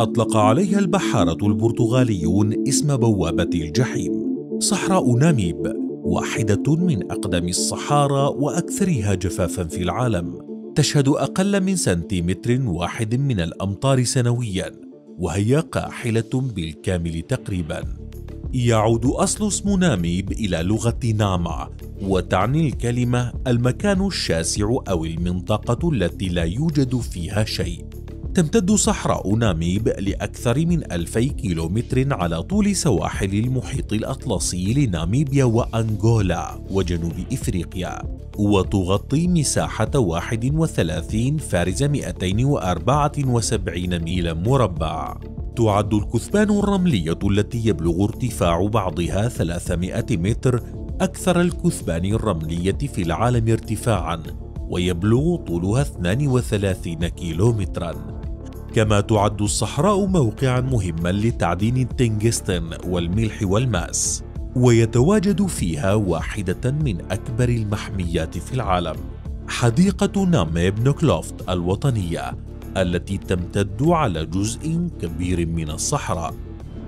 أطلق عليها البحارة البرتغاليون اسم بوابة الجحيم. صحراء ناميب واحدة من أقدم الصحارى وأكثرها جفافاً في العالم، تشهد أقل من سنتيمتر واحد من الأمطار سنوياً، وهي قاحلة بالكامل تقريباً. يعود أصل اسم ناميب إلى لغة ناما، وتعني الكلمة المكان الشاسع أو المنطقة التي لا يوجد فيها شيء. تمتد صحراء ناميب لأكثر من 2000 كيلومتر على طول سواحل المحيط الأطلسي لناميبيا وأنغولا وجنوب إفريقيا، وتغطي مساحة 31,274 ميلا مربع. تعد الكثبان الرملية التي يبلغ ارتفاع بعضها 300 متر أكثر الكثبان الرملية في العالم ارتفاعاً، ويبلغ طولها 32 كيلومتراً. كما تعد الصحراء موقعاً مهماً لتعدين التنجستن والملح والماس، ويتواجد فيها واحدة من أكبر المحميات في العالم، حديقة ناميب نوكلوفت الوطنية، التي تمتد على جزء كبير من الصحراء.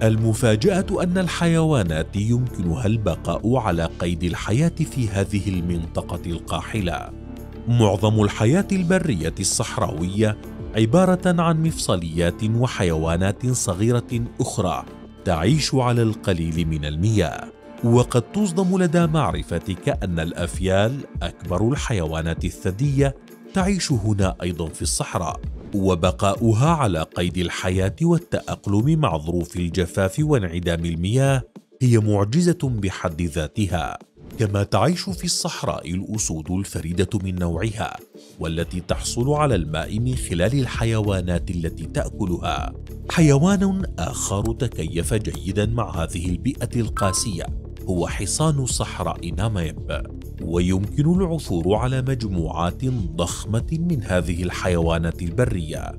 المفاجأة أن الحيوانات يمكنها البقاء على قيد الحياة في هذه المنطقة القاحلة. معظم الحياة البرية الصحراوية عبارة عن مفصليات وحيوانات صغيرة أخرى تعيش على القليل من المياه، وقد تصدم لدى معرفتك أن الأفيال أكبر الحيوانات الثدية تعيش هنا أيضا في الصحراء، وبقاؤها على قيد الحياة والتأقلم مع ظروف الجفاف وانعدام المياه هي معجزة بحد ذاتها. كما تعيش في الصحراء الأسود الفريدة من نوعها، والتي تحصل على الماء من خلال الحيوانات التي تأكلها. حيوان آخر تكيف جيدا مع هذه البيئة القاسية هو حصان صحراء ناميب، ويمكن العثور على مجموعات ضخمة من هذه الحيوانات البرية.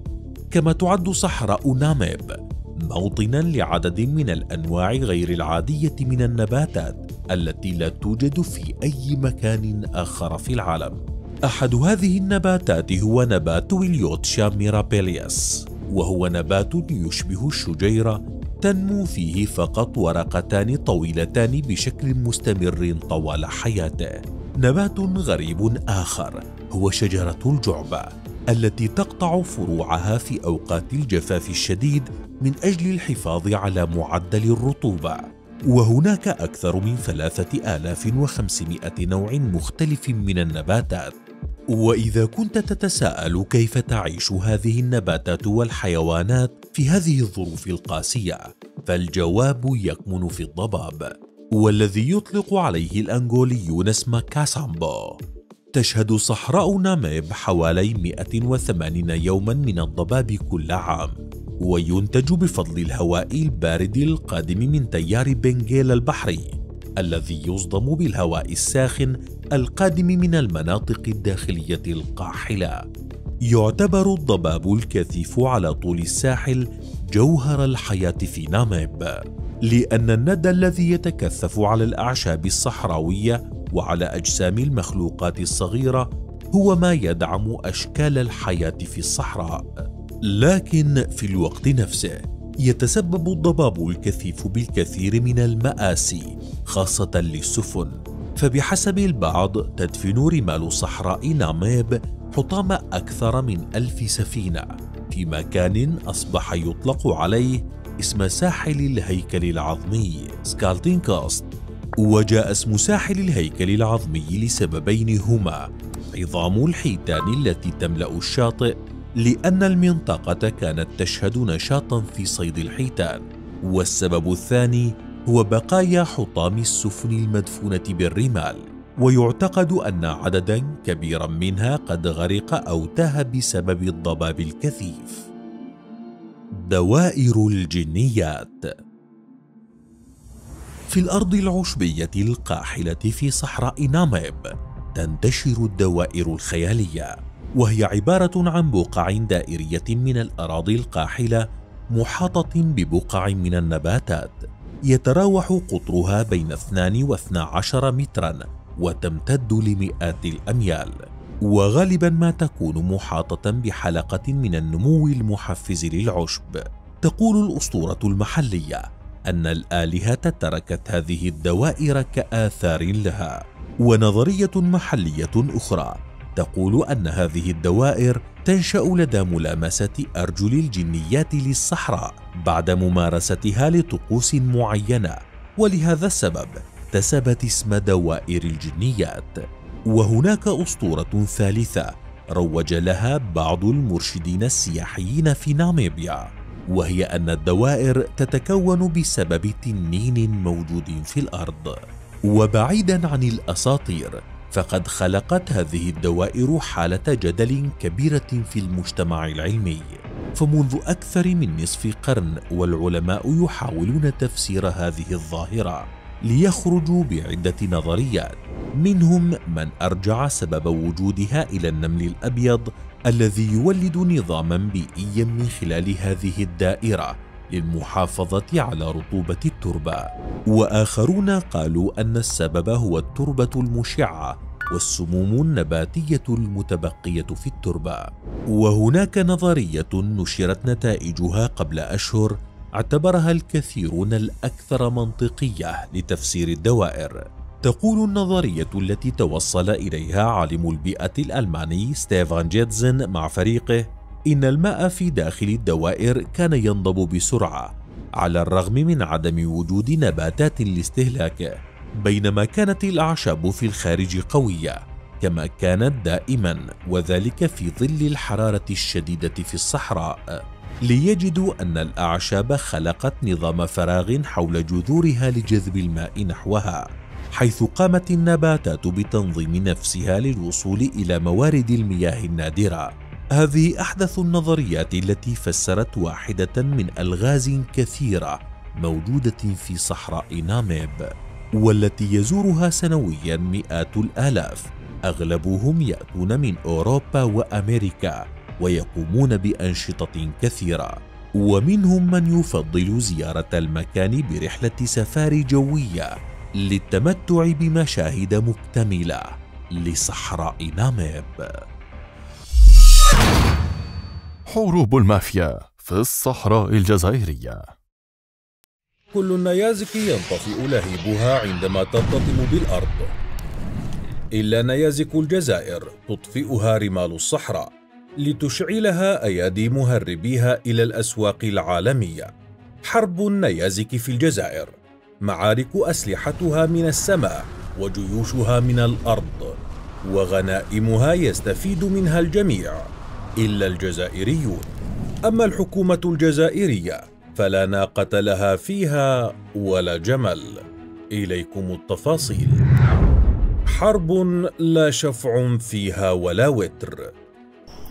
كما تعد صحراء ناميب موطناً لعدد من الأنواع غير العادية من النباتات التي لا توجد في أي مكان آخر في العالم. أحد هذه النباتات هو نبات ويليوتشا ميرابيلياس، وهو نبات يشبه الشجيرة، تنمو فيه فقط ورقتان طويلتان بشكل مستمر طوال حياته. نبات غريب آخر هو شجرة الجعبة، التي تقطع فروعها في أوقات الجفاف الشديد من أجل الحفاظ على معدل الرطوبة. وهناك أكثر من 3500 نوع مختلف من النباتات. وإذا كنت تتساءل كيف تعيش هذه النباتات والحيوانات في هذه الظروف القاسية، فالجواب يكمن في الضباب، والذي يطلق عليه الأنغوليون اسم كاسامبو. تشهد صحراء ناميب حوالي 180 يوما من الضباب كل عام، وينتج بفضل الهواء البارد القادم من تيار بنغيل البحري الذي يصدم بالهواء الساخن القادم من المناطق الداخلية القاحلة. يعتبر الضباب الكثيف على طول الساحل جوهر الحياة في ناميب، لأن الندى الذي يتكثف على الأعشاب الصحراوية وعلى أجسام المخلوقات الصغيرة هو ما يدعم أشكال الحياة في الصحراء. لكن في الوقت نفسه يتسبب الضباب الكثيف بالكثير من المآسي، خاصة للسفن، فبحسب البعض تدفن رمال صحراء ناميب حطام أكثر من 1000 سفينة في مكان أصبح يطلق عليه اسم ساحل الهيكل العظمي سكالتينكاست. وجاء اسم ساحل الهيكل العظمي لسببين هما: عظام الحيتان التي تملأ الشاطئ لأن المنطقة كانت تشهد نشاطا في صيد الحيتان، والسبب الثاني هو بقايا حطام السفن المدفونة بالرمال، ويعتقد أن عددا كبيرا منها قد غرق أو تاه بسبب الضباب الكثيف. دوائر الجنيات. في الأرض العشبية القاحلة في صحراء ناميب تنتشر الدوائر الخيالية، وهي عبارة عن بقع دائرية من الأراضي القاحلة محاطة ببقع من النباتات يتراوح قطرها بين 2 و12 مترا وتمتد لمئات الأميال، وغالبا ما تكون محاطة بحلقة من النمو المحفز للعشب. تقول الأسطورة المحلية أن الآلهة تركت هذه الدوائر كآثار لها، ونظرية محلية أخرى تقول أن هذه الدوائر تنشأ لدى ملامسة أرجل الجنيات للصحراء بعد ممارستها لطقوس معينة، ولهذا السبب اكتسبت اسم دوائر الجنيات. وهناك أسطورة ثالثة روج لها بعض المرشدين السياحيين في ناميبيا، وهي أن الدوائر تتكون بسبب تنين موجود في الأرض. وبعيدا عن الأساطير، فقد خلقت هذه الدوائر حالة جدل كبيرة في المجتمع العلمي، فمنذ أكثر من نصف قرن والعلماء يحاولون تفسير هذه الظاهرة ليخرجوا بعدة نظريات، منهم من أرجع سبب وجودها إلى النمل الأبيض الذي يولد نظاما بيئيا من خلال هذه الدائرة للمحافظة على رطوبة التربة، وآخرون قالوا أن السبب هو التربة المشعة والسموم النباتية المتبقية في التربة. وهناك نظرية نشرت نتائجها قبل أشهر اعتبرها الكثيرون الأكثر منطقية لتفسير الدوائر. تقول النظرية التي توصل إليها عالم البيئة الألماني ستيفان جيتزن مع فريقه إن الماء في داخل الدوائر كان ينضب بسرعة على الرغم من عدم وجود نباتات لاستهلاكه، بينما كانت الأعشاب في الخارج قوية كما كانت دائما، وذلك في ظل الحرارة الشديدة في الصحراء، ليجدوا أن الأعشاب خلقت نظام فراغ حول جذورها لجذب الماء نحوها، حيث قامت النباتات بتنظيم نفسها للوصول إلى موارد المياه النادرة. هذه أحدث النظريات التي فسرت واحدة من ألغاز كثيرة موجودة في صحراء ناميب، والتي يزورها سنويا مئات الآلاف، أغلبهم يأتون من أوروبا وأمريكا ويقومون بأنشطة كثيرة، ومنهم من يفضل زيارة المكان برحلة سفاري جوية للتمتع بمشاهد مكتملة لصحراء ناميب. حروب المافيا في الصحراء الجزائرية. كل النيازك ينطفئ لهيبها عندما ترتطم بالأرض، إلا نيازك الجزائر تطفئها رمال الصحراء لتشعلها أيادي مهربيها إلى الأسواق العالمية. حرب النيازك في الجزائر، معارك أسلحتها من السماء وجيوشها من الأرض، وغنائمها يستفيد منها الجميع إلا الجزائريون. أما الحكومة الجزائرية فلا ناقة لها فيها ولا جمل. إليكم التفاصيل. حرب لا شفع فيها ولا وتر.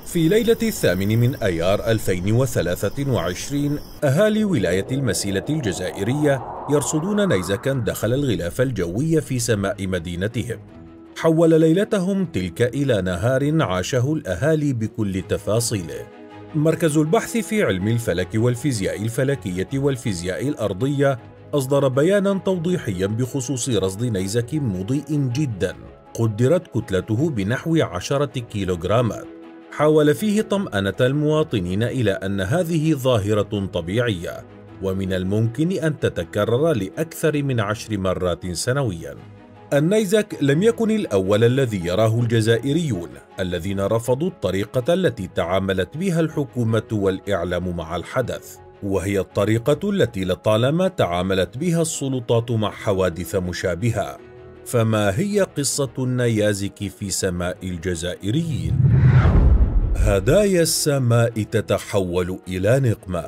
في ليلة 8 أيار 2023 أهالي ولاية المسيلة الجزائرية يرصدون نيزكا دخل الغلاف الجوي في سماء مدينتهم. حول ليلتهم تلك إلى نهار عاشه الأهالي بكل تفاصيله. مركز البحث في علم الفلك والفيزياء الفلكية والفيزياء الأرضية أصدر بياناً توضيحياً بخصوص رصد نيزك مضيء جداً قدرت كتلته بنحو 10 كيلوغرامات. حاول فيه طمأنة المواطنين إلى أن هذه ظاهرة طبيعية ومن الممكن أن تتكرر لأكثر من 10 مرات سنوياً. النيزك لم يكن الأول الذي يراه الجزائريون الذين رفضوا الطريقة التي تعاملت بها الحكومة والإعلام مع الحدث، وهي الطريقة التي لطالما تعاملت بها السلطات مع حوادث مشابهة. فما هي قصة النيازك في سماء الجزائريين؟ هدايا السماء تتحول إلى نقمة.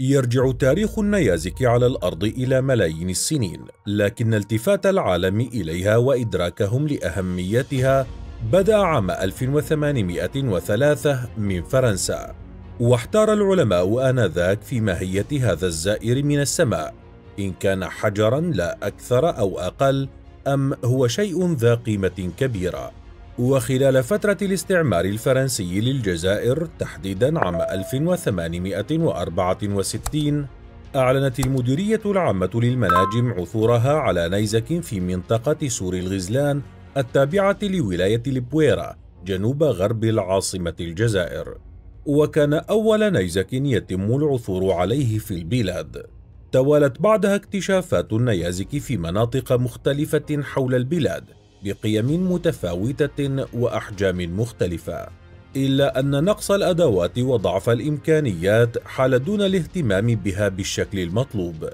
يرجع تاريخ النيازك على الأرض إلى ملايين السنين، لكن التفات العالم إليها وإدراكهم لأهميتها بدأ عام 1803 من فرنسا، واحتار العلماء آنذاك في ماهية هذا الزائر من السماء، إن كان حجراً لا أكثر أو أقل، أم هو شيء ذا قيمة كبيرة. وخلال فترة الاستعمار الفرنسي للجزائر تحديداً عام 1864 أعلنت المديرية العامة للمناجم عثورها على نيزك في منطقة سور الغزلان التابعة لولاية البويرة جنوب غرب العاصمة الجزائر، وكان أول نيزك يتم العثور عليه في البلاد. توالت بعدها اكتشافات النيازك في مناطق مختلفة حول البلاد بقيم متفاوتة وأحجام مختلفة، إلا أن نقص الأدوات وضعف الإمكانيات حال دون الاهتمام بها بالشكل المطلوب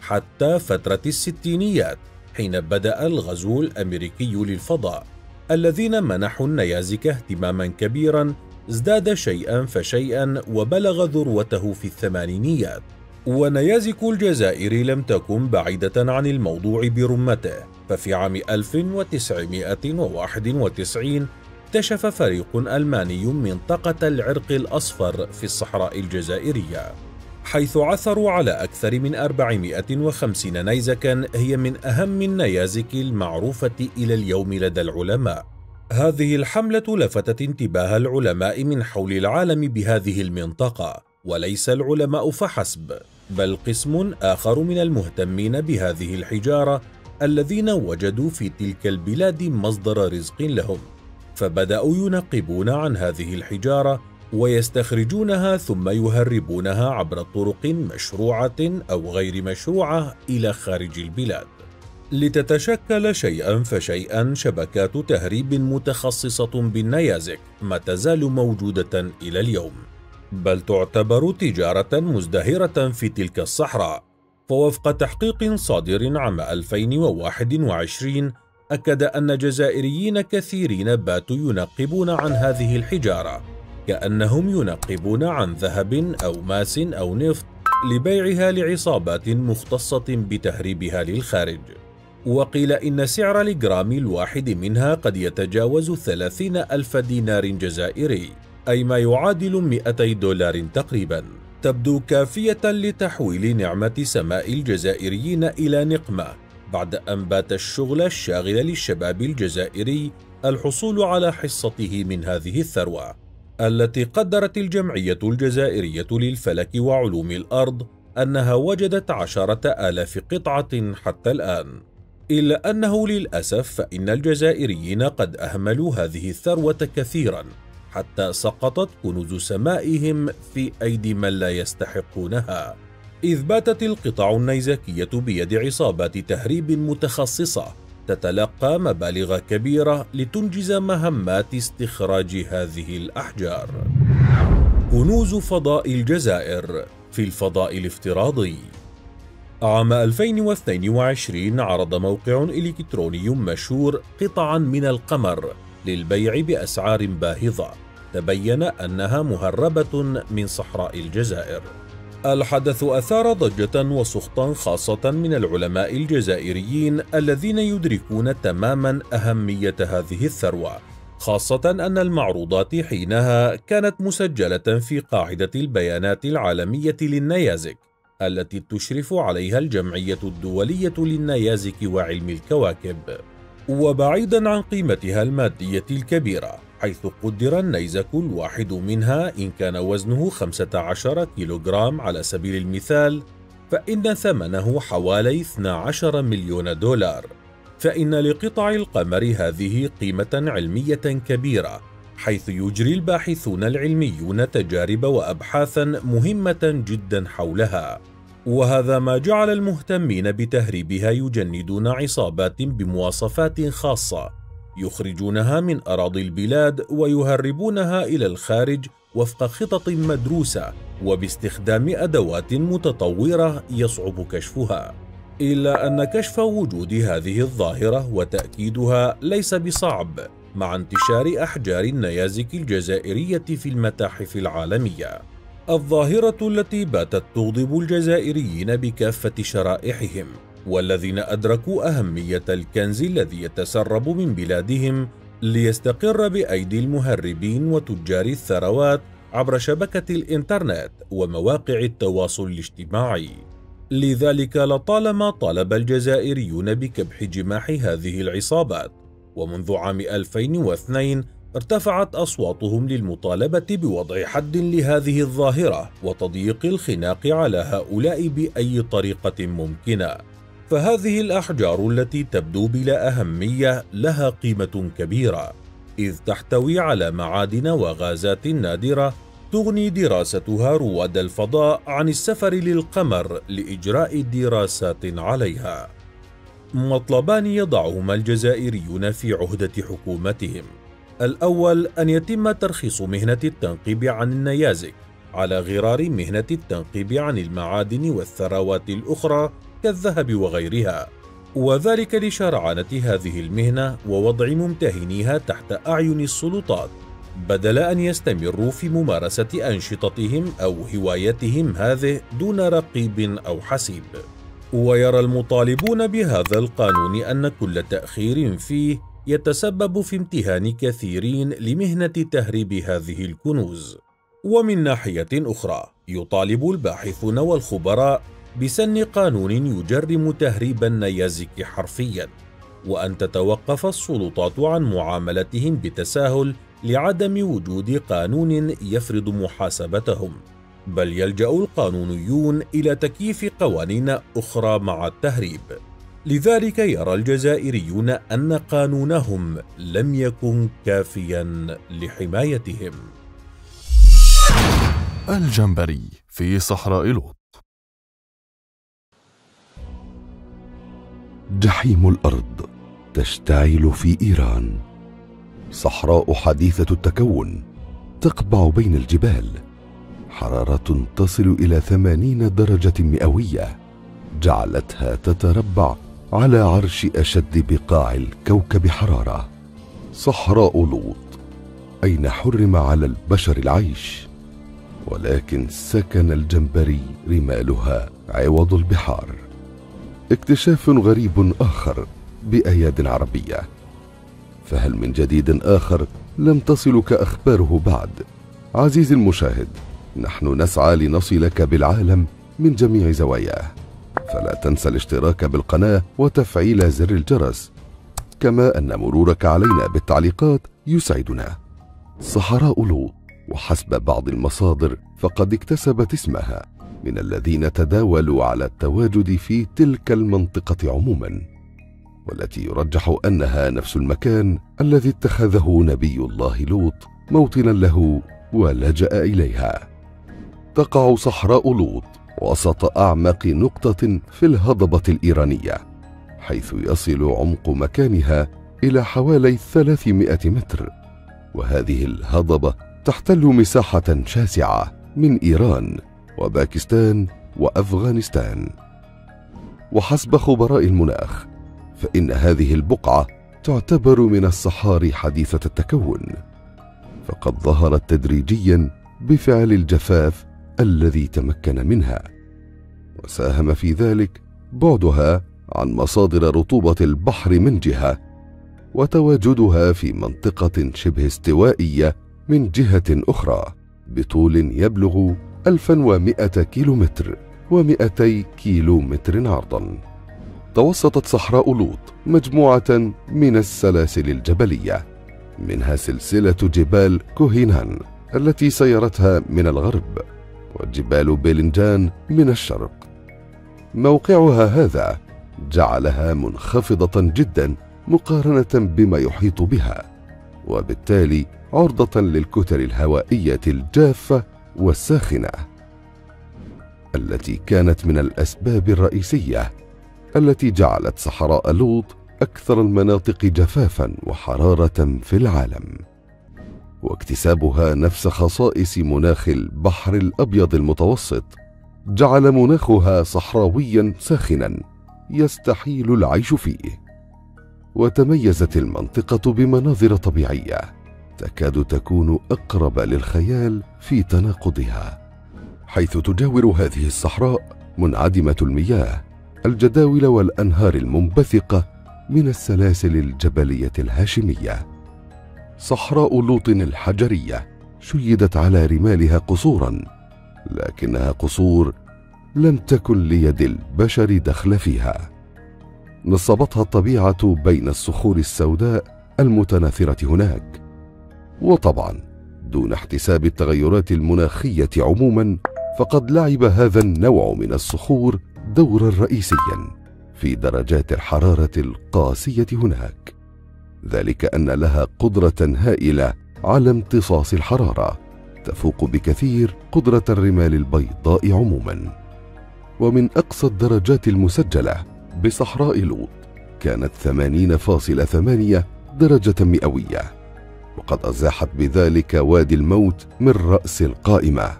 حتى فترة الستينيات، حين بدأ الغزو الأمريكي للفضاء الذين منحوا النيازك اهتماما كبيرا ازداد شيئا فشيئا وبلغ ذروته في الثمانينيات. ونيازك الجزائر لم تكن بعيدة عن الموضوع برمته، ففي عام 1991 اكتشف فريق ألماني منطقة العرق الأصفر في الصحراء الجزائرية، حيث عثروا على أكثر من 450 نيزكاً هي من أهم النيازك المعروفة إلى اليوم لدى العلماء. هذه الحملة لفتت انتباه العلماء من حول العالم بهذه المنطقة، وليس العلماء فحسب، بل قسم آخر من المهتمين بهذه الحجارة الذين وجدوا في تلك البلاد مصدر رزق لهم، فبدأوا ينقبون عن هذه الحجارة ويستخرجونها ثم يهربونها عبر طرق مشروعة أو غير مشروعة إلى خارج البلاد، لتتشكل شيئا فشيئا شبكات تهريب متخصصة بالنيازك ما تزال موجودة إلى اليوم، بل تعتبر تجارة مزدهرة في تلك الصحراء. فوفق تحقيق صادر عام 2021 أكد أن جزائريين كثيرين باتوا ينقبون عن هذه الحجارة كأنهم ينقبون عن ذهب أو ماس أو نفط لبيعها لعصابات مختصة بتهريبها للخارج، وقيل إن سعر الجرام الواحد منها قد يتجاوز 30,000 دينار جزائري، أي ما يعادل $200 تقريباً. تبدو كافية لتحويل نعمة سماء الجزائريين إلى نقمة، بعد أن بات الشغل الشاغل للشباب الجزائري الحصول على حصته من هذه الثروة، التي قدرت الجمعية الجزائرية للفلك وعلوم الأرض أنها وجدت 10,000 قطعة حتى الآن. إلا أنه للأسف فإن الجزائريين قد أهملوا هذه الثروة كثيراً، حتى سقطت كنوز سمائهم في أيدي من لا يستحقونها، إذ باتت القطع النيزكية بيد عصابات تهريب متخصصة تتلقى مبالغ كبيرة لتنجز مهمات استخراج هذه الأحجار. كنوز فضاء الجزائر في الفضاء الافتراضي. عام 2022 عرض موقع إلكتروني مشهور قطعاً من القمر للبيع بأسعار باهظة، تبين أنها مهربة من صحراء الجزائر، الحدث أثار ضجة وسخطا خاصة من العلماء الجزائريين الذين يدركون تماما أهمية هذه الثروة، خاصة أن المعروضات حينها كانت مسجلة في قاعدة البيانات العالمية للنيازك التي تشرف عليها الجمعية الدولية للنيازك وعلم الكواكب. وبعيدا عن قيمتها المادية الكبيرة، حيث قدر النيزك الواحد منها إن كان وزنه 15 كيلوغرام على سبيل المثال، فإن ثمنه حوالي 12 مليون دولار. فإن لقطع القمر هذه قيمة علمية كبيرة، حيث يجري الباحثون العلميون تجارب وأبحاثا مهمة جدا حولها، وهذا ما جعل المهتمين بتهريبها يجندون عصابات بمواصفات خاصة يخرجونها من أراضي البلاد ويهربونها إلى الخارج وفق خطط مدروسة وباستخدام أدوات متطورة يصعب كشفها. إلا أن كشف وجود هذه الظاهرة وتأكيدها ليس بصعب مع انتشار أحجار النيازك الجزائرية في المتاحف العالمية. الظاهرة التي باتت تغضب الجزائريين بكافة شرائحهم، والذين أدركوا أهمية الكنز الذي يتسرب من بلادهم ليستقر بأيدي المهربين وتجار الثروات عبر شبكة الإنترنت ومواقع التواصل الاجتماعي. لذلك لطالما طالب الجزائريون بكبح جماح هذه العصابات، ومنذ عام 2002 ارتفعت أصواتهم للمطالبة بوضع حد لهذه الظاهرة وتضييق الخناق على هؤلاء بأي طريقة ممكنة. فهذه الأحجار التي تبدو بلا أهمية لها قيمة كبيرة، إذ تحتوي على معادن وغازات نادرة تغني دراستها رواد الفضاء عن السفر للقمر لإجراء دراسات عليها. مطلبان يضعهما الجزائريون في عهدة حكومتهم: الأول أن يتم ترخيص مهنة التنقيب عن النيازك على غرار مهنة التنقيب عن المعادن والثروات الأخرى كالذهب وغيرها، وذلك لشرعنة هذه المهنة ووضع ممتهنيها تحت أعين السلطات، بدل أن يستمروا في ممارسة أنشطتهم أو هوايتهم هذه دون رقيب أو حسيب. ويرى المطالبون بهذا القانون أن كل تأخير فيه يتسبب في امتهان كثيرين لمهنة تهريب هذه الكنوز. ومن ناحية أخرى، يطالب الباحثون والخبراء بسن قانون يجرم تهريب النيازك حرفياً، وأن تتوقف السلطات عن معاملتهم بتساهل لعدم وجود قانون يفرض محاسبتهم، بل يلجأ القانونيون إلى تكييف قوانين أخرى مع التهريب. لذلك يرى الجزائريون أن قانونهم لم يكن كافياً لحمايتهم. الجمبري في صحراء لوط. جحيم الأرض تشتعل في إيران، صحراء حديثة التكون تقبع بين الجبال، حرارة تصل إلى 80 درجة مئوية جعلتها تتربع على عرش أشد بقاع الكوكب حرارة. صحراء لوط أين حرم على البشر العيش، ولكن سكن الجمبري رمالها عوض البحار. اكتشاف غريب آخر بأياد عربية، فهل من جديد آخر لم تصلك أخباره بعد؟ عزيزي المشاهد، نحن نسعى لنصلك بالعالم من جميع زواياه، فلا تنسى الاشتراك بالقناة وتفعيل زر الجرس، كما أن مرورك علينا بالتعليقات يسعدنا. صحراء لوط، وحسب بعض المصادر فقد اكتسبت اسمها من الذين تداولوا على التواجد في تلك المنطقة عموما، والتي يرجح أنها نفس المكان الذي اتخذه نبي الله لوط موطنا له ولجأ إليها. تقع صحراء لوط وسط أعمق نقطة في الهضبة الإيرانية، حيث يصل عمق مكانها إلى حوالي 300 متر، وهذه الهضبة تحتل مساحة شاسعة من إيران وباكستان وأفغانستان. وحسب خبراء المناخ فإن هذه البقعة تعتبر من الصحاري حديثة التكون، فقد ظهرت تدريجيا بفعل الجفاف الذي تمكن منها، وساهم في ذلك بعدها عن مصادر رطوبة البحر من جهة، وتواجدها في منطقة شبه استوائية من جهة أخرى بطول يبلغ 1100 كيلومتر و200 كيلومتر عرضا. توسطت صحراء لوط مجموعة من السلاسل الجبلية، منها سلسلة جبال كوهينان التي سيرتها من الغرب، وجبال بيلنجان من الشرق. موقعها هذا جعلها منخفضة جدا مقارنة بما يحيط بها، وبالتالي عرضة للكتل الهوائية الجافة والساخنة، التي كانت من الأسباب الرئيسية التي جعلت صحراء لوط أكثر المناطق جفافا وحرارة في العالم. واكتسابها نفس خصائص مناخ البحر الأبيض المتوسط جعل مناخها صحراويا ساخنا يستحيل العيش فيه. وتميزت المنطقة بمناظر طبيعية تكاد تكون أقرب للخيال في تناقضها، حيث تجاور هذه الصحراء منعدمة المياه الجداول والأنهار المنبثقة من السلاسل الجبلية الهاشمية. صحراء لوط الحجرية شيدت على رمالها قصورا، لكنها قصور لم تكن ليد البشر دخل فيها، نصبتها الطبيعة بين الصخور السوداء المتناثرة هناك، وطبعا دون احتساب التغيرات المناخية عموما، فقد لعب هذا النوع من الصخور دورا رئيسيا في درجات الحرارة القاسية هناك، ذلك أن لها قدرة هائلة على امتصاص الحرارة تفوق بكثير قدرة الرمال البيضاء عموما. ومن أقصى الدرجات المسجلة بصحراء لوط كانت 80.8 درجة مئوية، وقد أزاحت بذلك وادي الموت من رأس القائمة،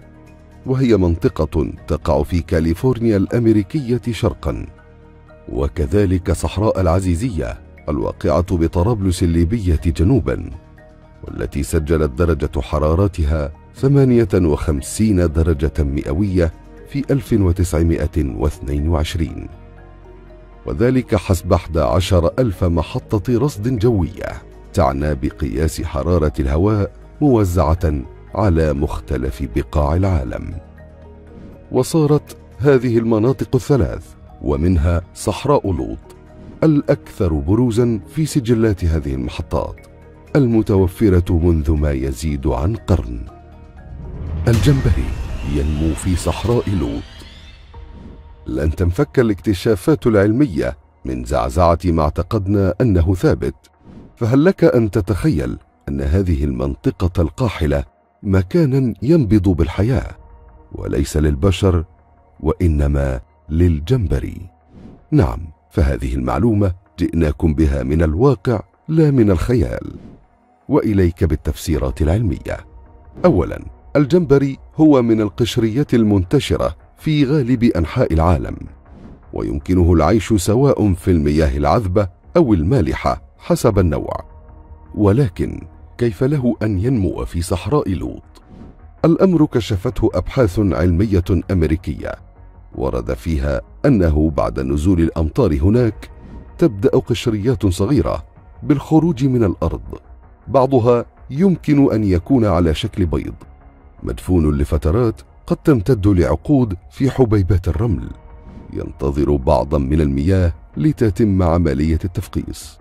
وهي منطقة تقع في كاليفورنيا الأمريكية شرقا، وكذلك صحراء العزيزية الواقعة بطرابلس الليبية جنوبا، والتي سجلت درجة حرارتها 58 درجة مئوية في 1922، وذلك حسب 11,000 محطة رصد جوية تعنى بقياس حرارة الهواء موزعة على مختلف بقاع العالم. وصارت هذه المناطق الثلاث ومنها صحراء لوط الأكثر بروزا في سجلات هذه المحطات المتوفرة منذ ما يزيد عن قرن. الجمبري ينمو في صحراء لوط. لن تنفك الاكتشافات العلمية من زعزعة ما اعتقدنا أنه ثابت، فهل لك أن تتخيل أن هذه المنطقة القاحلة مكانا ينبض بالحياة، وليس للبشر وإنما للجمبري؟ نعم، فهذه المعلومة جئناكم بها من الواقع لا من الخيال، وإليك بالتفسيرات العلمية. أولا، الجمبري هو من القشريات المنتشرة في غالب أنحاء العالم، ويمكنه العيش سواء في المياه العذبة أو المالحة حسب النوع. ولكن كيف له أن ينمو في صحراء لوط؟ الأمر كشفته أبحاث علمية أمريكية، ورد فيها أنه بعد نزول الأمطار هناك تبدأ قشريات صغيرة بالخروج من الأرض، بعضها يمكن أن يكون على شكل بيض مدفون لفترات قد تمتد لعقود في حبيبات الرمل، ينتظر بعضا من المياه لتتم عملية التفقيس.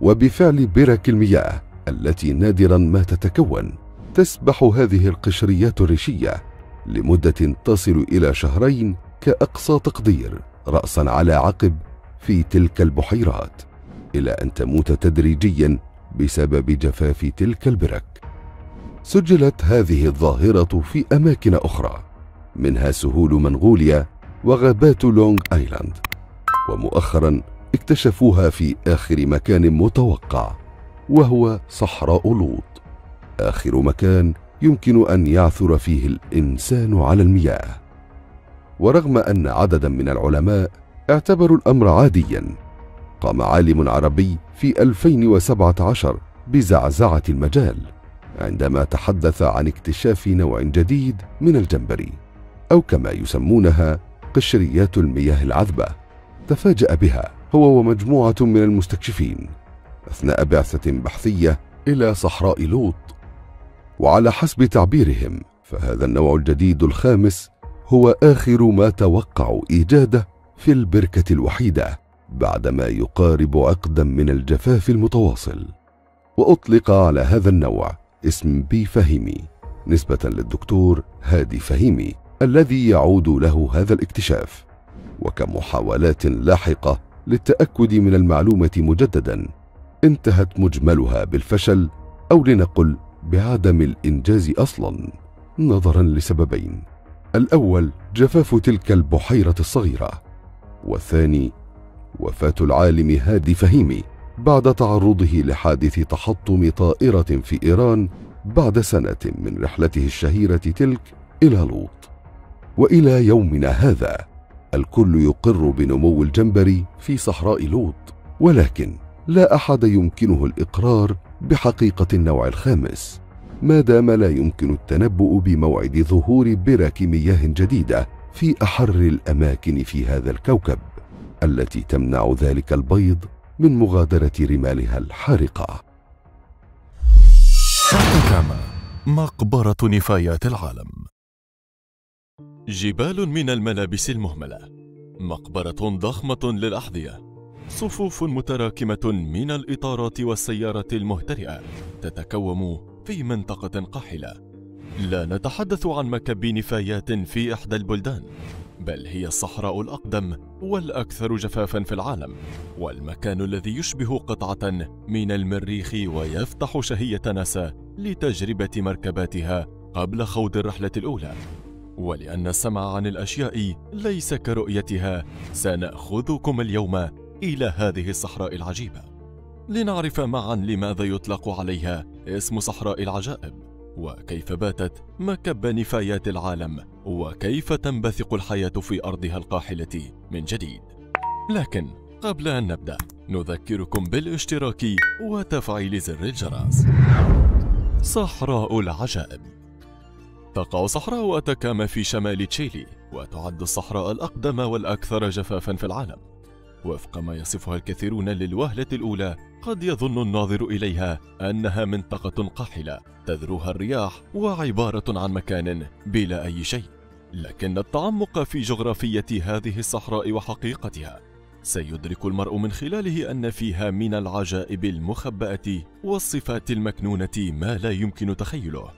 وبفعل برك المياه التي نادرا ما تتكون، تسبح هذه القشريات الريشية لمدة تصل إلى شهرين كأقصى تقدير رأسا على عقب في تلك البحيرات، إلى أن تموت تدريجيا بسبب جفاف تلك البرك. سجلت هذه الظاهرة في أماكن أخرى، منها سهول منغوليا وغابات لونغ آيلاند، ومؤخرا اكتشفوها في آخر مكان متوقع وهو صحراء لوط، آخر مكان يمكن أن يعثر فيه الإنسان على المياه. ورغم أن عددا من العلماء اعتبروا الأمر عاديا، قام عالم عربي في 2017 بزعزعة المجال عندما تحدث عن اكتشاف نوع جديد من الجمبري أو كما يسمونها قشريات المياه العذبة. تفاجأ بها هو ومجموعة من المستكشفين أثناء بعثة بحثية إلى صحراء لوط. وعلى حسب تعبيرهم فهذا النوع الجديد الخامس هو آخر ما توقعوا إيجاده في البركة الوحيدة بعدما يقارب عقدا من الجفاف المتواصل. وأطلق على هذا النوع اسم بي فهيمي نسبة للدكتور هادي فهيمي الذي يعود له هذا الاكتشاف. وكمحاولات لاحقة للتأكد من المعلومة مجددا انتهت مجملها بالفشل، أو لنقل بعدم الإنجاز أصلا، نظرا لسببين: الأول جفاف تلك البحيرة الصغيرة، والثاني وفاة العالم هادي فهيمي بعد تعرضه لحادث تحطم طائرة في إيران بعد سنة من رحلته الشهيرة تلك إلى لوط. وإلى يومنا هذا الكل يقر بنمو الجمبري في صحراء لوط، ولكن لا أحد يمكنه الإقرار بحقيقة النوع الخامس ما دام لا يمكن التنبؤ بموعد ظهور برك مياه جديدة في أحر الأماكن في هذا الكوكب التي تمنع ذلك البيض من مغادرة رمالها الحارقة. تتكامى مقبرة نفايات العالم. جبال من الملابس المهملة، مقبرة ضخمة للأحذية، صفوف متراكمة من الإطارات والسيارات المهترئة تتكوم في منطقة قاحلة. لا نتحدث عن مكب نفايات في إحدى البلدان، بل هي الصحراء الأقدم والأكثر جفافاً في العالم، والمكان الذي يشبه قطعة من المريخ ويفتح شهية ناسا لتجربة مركباتها قبل خوض الرحلة الأولى. ولأن السمع عن الأشياء ليس كرؤيتها، سنأخذكم اليوم إلى هذه الصحراء العجيبة لنعرف معاً لماذا يطلق عليها اسم صحراء العجائب، وكيف باتت مكب نفايات العالم، وكيف تنبثق الحياة في أرضها القاحلة من جديد. لكن قبل أن نبدأ نذكركم بالاشتراك وتفعيل زر الجرس. صحراء العجائب. تقع صحراء أتاكاما في شمال تشيلي، وتعد الصحراء الأقدم والأكثر جفافاً في العالم. وفق ما يصفها الكثيرون للوهلة الأولى، قد يظن الناظر إليها أنها منطقة قاحلة تذروها الرياح وعبارة عن مكان بلا أي شيء، لكن التعمق في جغرافية هذه الصحراء وحقيقتها سيدرك المرء من خلاله أن فيها من العجائب المخبأة والصفات المكنونة ما لا يمكن تخيله.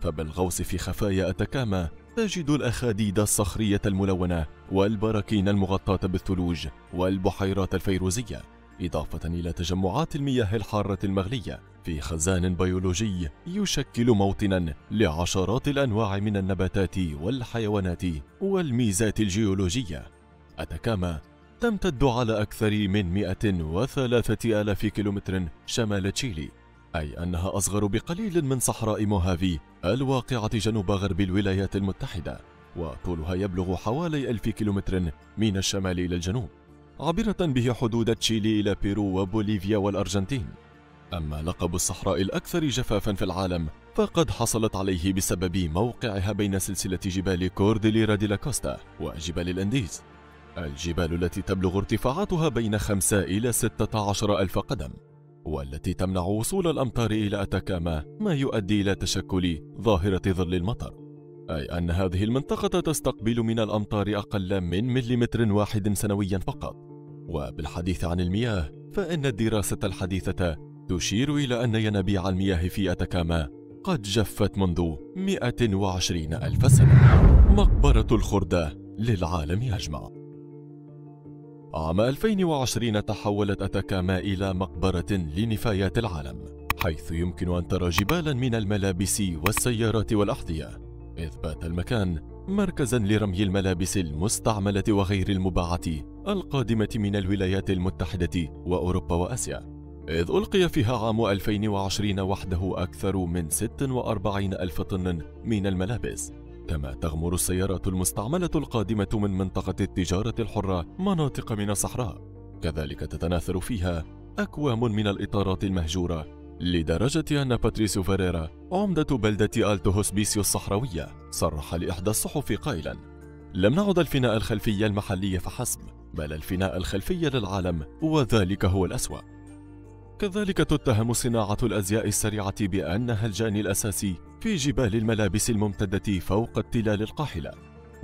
فبالغوص في خفايا أتاكاما تجد الأخاديد الصخرية الملونة، والبراكين المغطاة بالثلوج، والبحيرات الفيروزية، إضافة إلى تجمعات المياه الحارة المغلية في خزان بيولوجي يشكل موطنا لعشرات الأنواع من النباتات والحيوانات والميزات الجيولوجية. أتاكاما تمتد على أكثر من 103,000 كيلومتر شمال تشيلي، أي أنها أصغر بقليل من صحراء موهافي الواقعة جنوب غرب الولايات المتحدة، وطولها يبلغ حوالي 1000 كيلومتر من الشمال إلى الجنوب، عابرة به حدود تشيلي إلى بيرو وبوليفيا والأرجنتين. أما لقب الصحراء الأكثر جفافاً في العالم فقد حصلت عليه بسبب موقعها بين سلسلة جبال كورديليرا دي لا كوستا وجبال الأنديز، الجبال التي تبلغ ارتفاعاتها بين 5 إلى 16 ألف قدم، والتي تمنع وصول الأمطار إلى أتاكاما، ما يؤدي إلى تشكل ظاهرة ظل المطر، أي أن هذه المنطقة تستقبل من الأمطار أقل من مليمتر واحد سنويا فقط. وبالحديث عن المياه، فإن الدراسة الحديثة تشير إلى أن ينابيع المياه في أتاكاما قد جفت منذ 120 ألف سنة. مقبرة الخردة للعالم أجمع. عام 2020 تحولت أتاكاما إلى مقبرة لنفايات العالم، حيث يمكن أن ترى جبالا من الملابس والسيارات والأحذية، إذ بات المكان مركزا لرمي الملابس المستعملة وغير المباعة القادمة من الولايات المتحدة وأوروبا وآسيا، إذ ألقي فيها عام 2020 وحده أكثر من 46 ألف طن من الملابس. كما تغمر السيارات المستعملة القادمة من منطقة التجارة الحرة مناطق من الصحراء، كذلك تتناثر فيها أكوام من الإطارات المهجورة، لدرجة أن باتريسيو فيريرا عمدة بلدة ألتو هوسبيسيو الصحراوية صرح لإحدى الصحف قائلا: لم نعد الفناء الخلفي المحلي فحسب، بل الفناء الخلفي للعالم، وذلك هو الأسوأ. كذلك تتهم صناعة الأزياء السريعة بأنها الجاني الأساسي في جبال الملابس الممتدة فوق التلال القاحلة،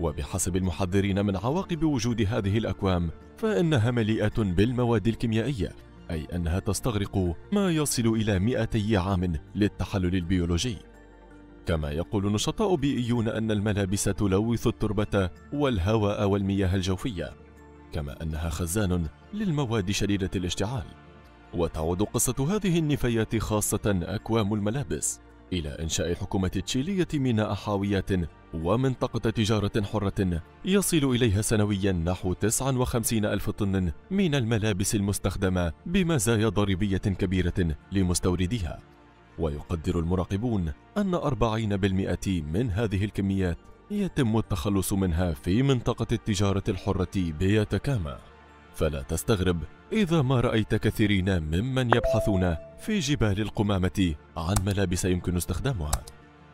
وبحسب المحذرين من عواقب وجود هذه الأكوام فإنها مليئة بالمواد الكيميائية، أي أنها تستغرق ما يصل إلى 200 عام للتحلل البيولوجي. كما يقول نشطاء بيئيون أن الملابس تلوث التربة والهواء والمياه الجوفية، كما أنها خزان للمواد شديدة الاشتعال. وتعود قصة هذه النفايات خاصة أكوام الملابس إلى إنشاء الحكومة التشيلية ميناء حاويات ومنطقة تجارة حرة يصل إليها سنويا نحو 59,000 طن من الملابس المستخدمة بمزايا ضريبية كبيرة لمستورديها. ويقدر المراقبون أن 40% من هذه الكميات يتم التخلص منها في منطقة التجارة الحرة بيتكامى. فلا تستغرب إذا ما رأيت كثيرين ممن يبحثون في جبال القمامة عن ملابس يمكن استخدامها،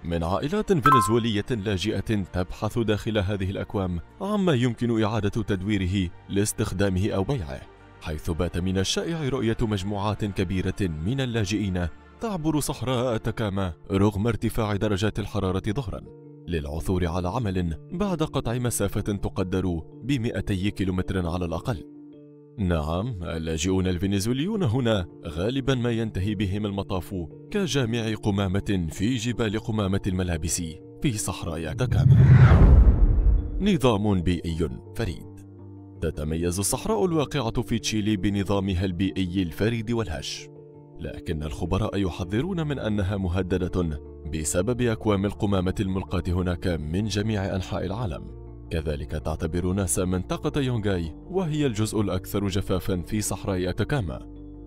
من عائلات فنزويلية لاجئة تبحث داخل هذه الأكوام عما يمكن إعادة تدويره لاستخدامه أو بيعه، حيث بات من الشائع رؤية مجموعات كبيرة من اللاجئين تعبر صحراء أتاكاما رغم ارتفاع درجات الحرارة ظهرا للعثور على عمل بعد قطع مسافة تقدر ب200 كيلومتر على الأقل. نعم، اللاجئون الفنزويليون هنا غالبا ما ينتهي بهم المطاف كجامع قمامة في جبال قمامة الملابس في صحراء أتاكاما. نظام بيئي فريد. تتميز الصحراء الواقعة في تشيلي بنظامها البيئي الفريد والهش، لكن الخبراء يحذرون من أنها مهددة بسبب أكوام القمامة الملقاة هناك من جميع أنحاء العالم. كذلك تعتبر ناسا منطقة يونغاي، وهي الجزء الأكثر جفافا في صحراء أتاكاما،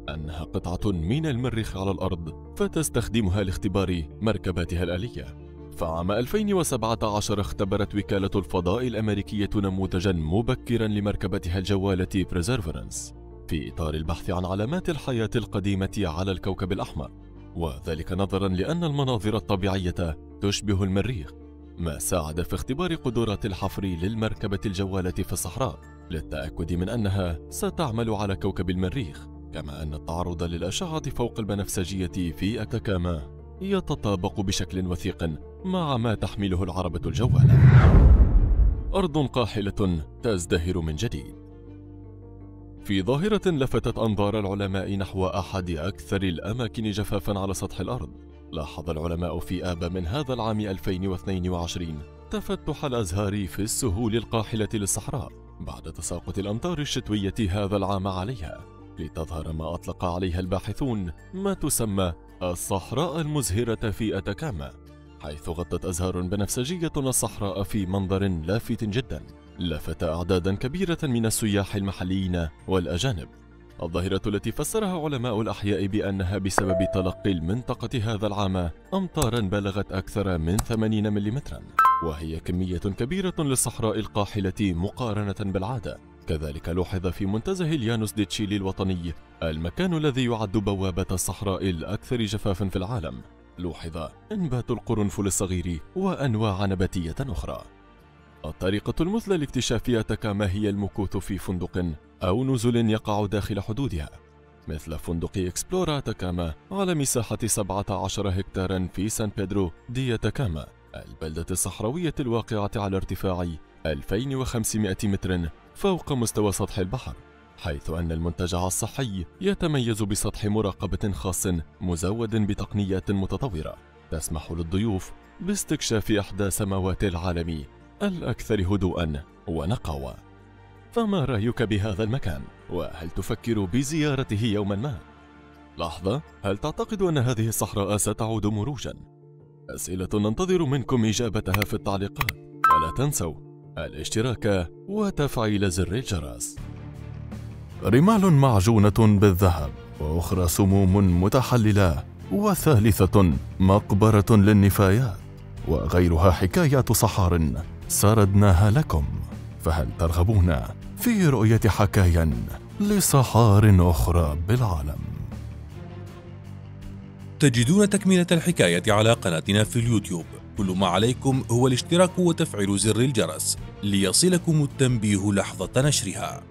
أنها قطعة من المريخ على الأرض، فتستخدمها لاختبار مركباتها الآلية. فعام 2017 اختبرت وكالة الفضاء الأمريكية نموذجا مبكرا لمركبتها الجوالة بريزيرفرنس في إطار البحث عن علامات الحياة القديمة على الكوكب الأحمر، وذلك نظرا لأن المناظر الطبيعية تشبه المريخ، ما ساعد في اختبار قدرات الحفر للمركبة الجوالة في الصحراء للتأكد من أنها ستعمل على كوكب المريخ. كما أن التعرض للأشعة فوق البنفسجية في أتاكاما يتطابق بشكل وثيق مع ما تحمله العربة الجوالة. أرض قاحلة تزدهر من جديد. في ظاهرة لفتت أنظار العلماء نحو أحد أكثر الأماكن جفافاً على سطح الأرض، لاحظ العلماء في آب من هذا العام 2022 تفتح الأزهار في السهول القاحلة للصحراء بعد تساقط الأمطار الشتوية هذا العام عليها، لتظهر ما أطلق عليها الباحثون ما تسمى الصحراء المزهرة في أتاكاما، حيث غطت أزهار بنفسجية الصحراء في منظر لافت جداً لفت أعدادا كبيرة من السياح المحليين والأجانب. الظاهرة التي فسرها علماء الأحياء بأنها بسبب تلقي المنطقة هذا العام أمطارا بلغت أكثر من 80 ملم، وهي كمية كبيرة للصحراء القاحلة مقارنة بالعادة. كذلك لوحظ في منتزه اليانوس دي تشيلي الوطني، المكان الذي يعد بوابة الصحراء الأكثر جفافا في العالم، لوحظ إنبات القرنفل الصغير وأنواع نباتية أخرى. الطريقة المثلى لاكتشاف أتاكاما هي المكوث في فندق أو نزل يقع داخل حدودها، مثل فندق إكسبلورا أتاكاما على مساحة 17 هكتارا في سان بيدرو دي أتاكاما، البلدة الصحراوية الواقعة على ارتفاع 2500 متر فوق مستوى سطح البحر، حيث أن المنتجع الصحي يتميز بسطح مراقبة خاص مزود بتقنيات متطورة تسمح للضيوف باستكشاف إحدى سماوات العالم الأكثر هدوءا ونقاوة. فما رأيك بهذا المكان؟ وهل تفكر بزيارته يوما ما؟ لحظة، هل تعتقد أن هذه الصحراء ستعود مروجا؟ أسئلة ننتظر منكم إجابتها في التعليقات، ولا تنسوا الاشتراك وتفعيل زر الجرس. رمال معجونة بالذهب، وأخرى سموم متحللة، وثالثة مقبرة للنفايات، وغيرها حكايات صحار سردناها لكم. فهل ترغبون في رؤية حكايا لصحار أخرى بالعالم؟ تجدون تكملة الحكاية على قناتنا في اليوتيوب، كل ما عليكم هو الاشتراك وتفعيل زر الجرس ليصلكم التنبيه لحظة نشرها.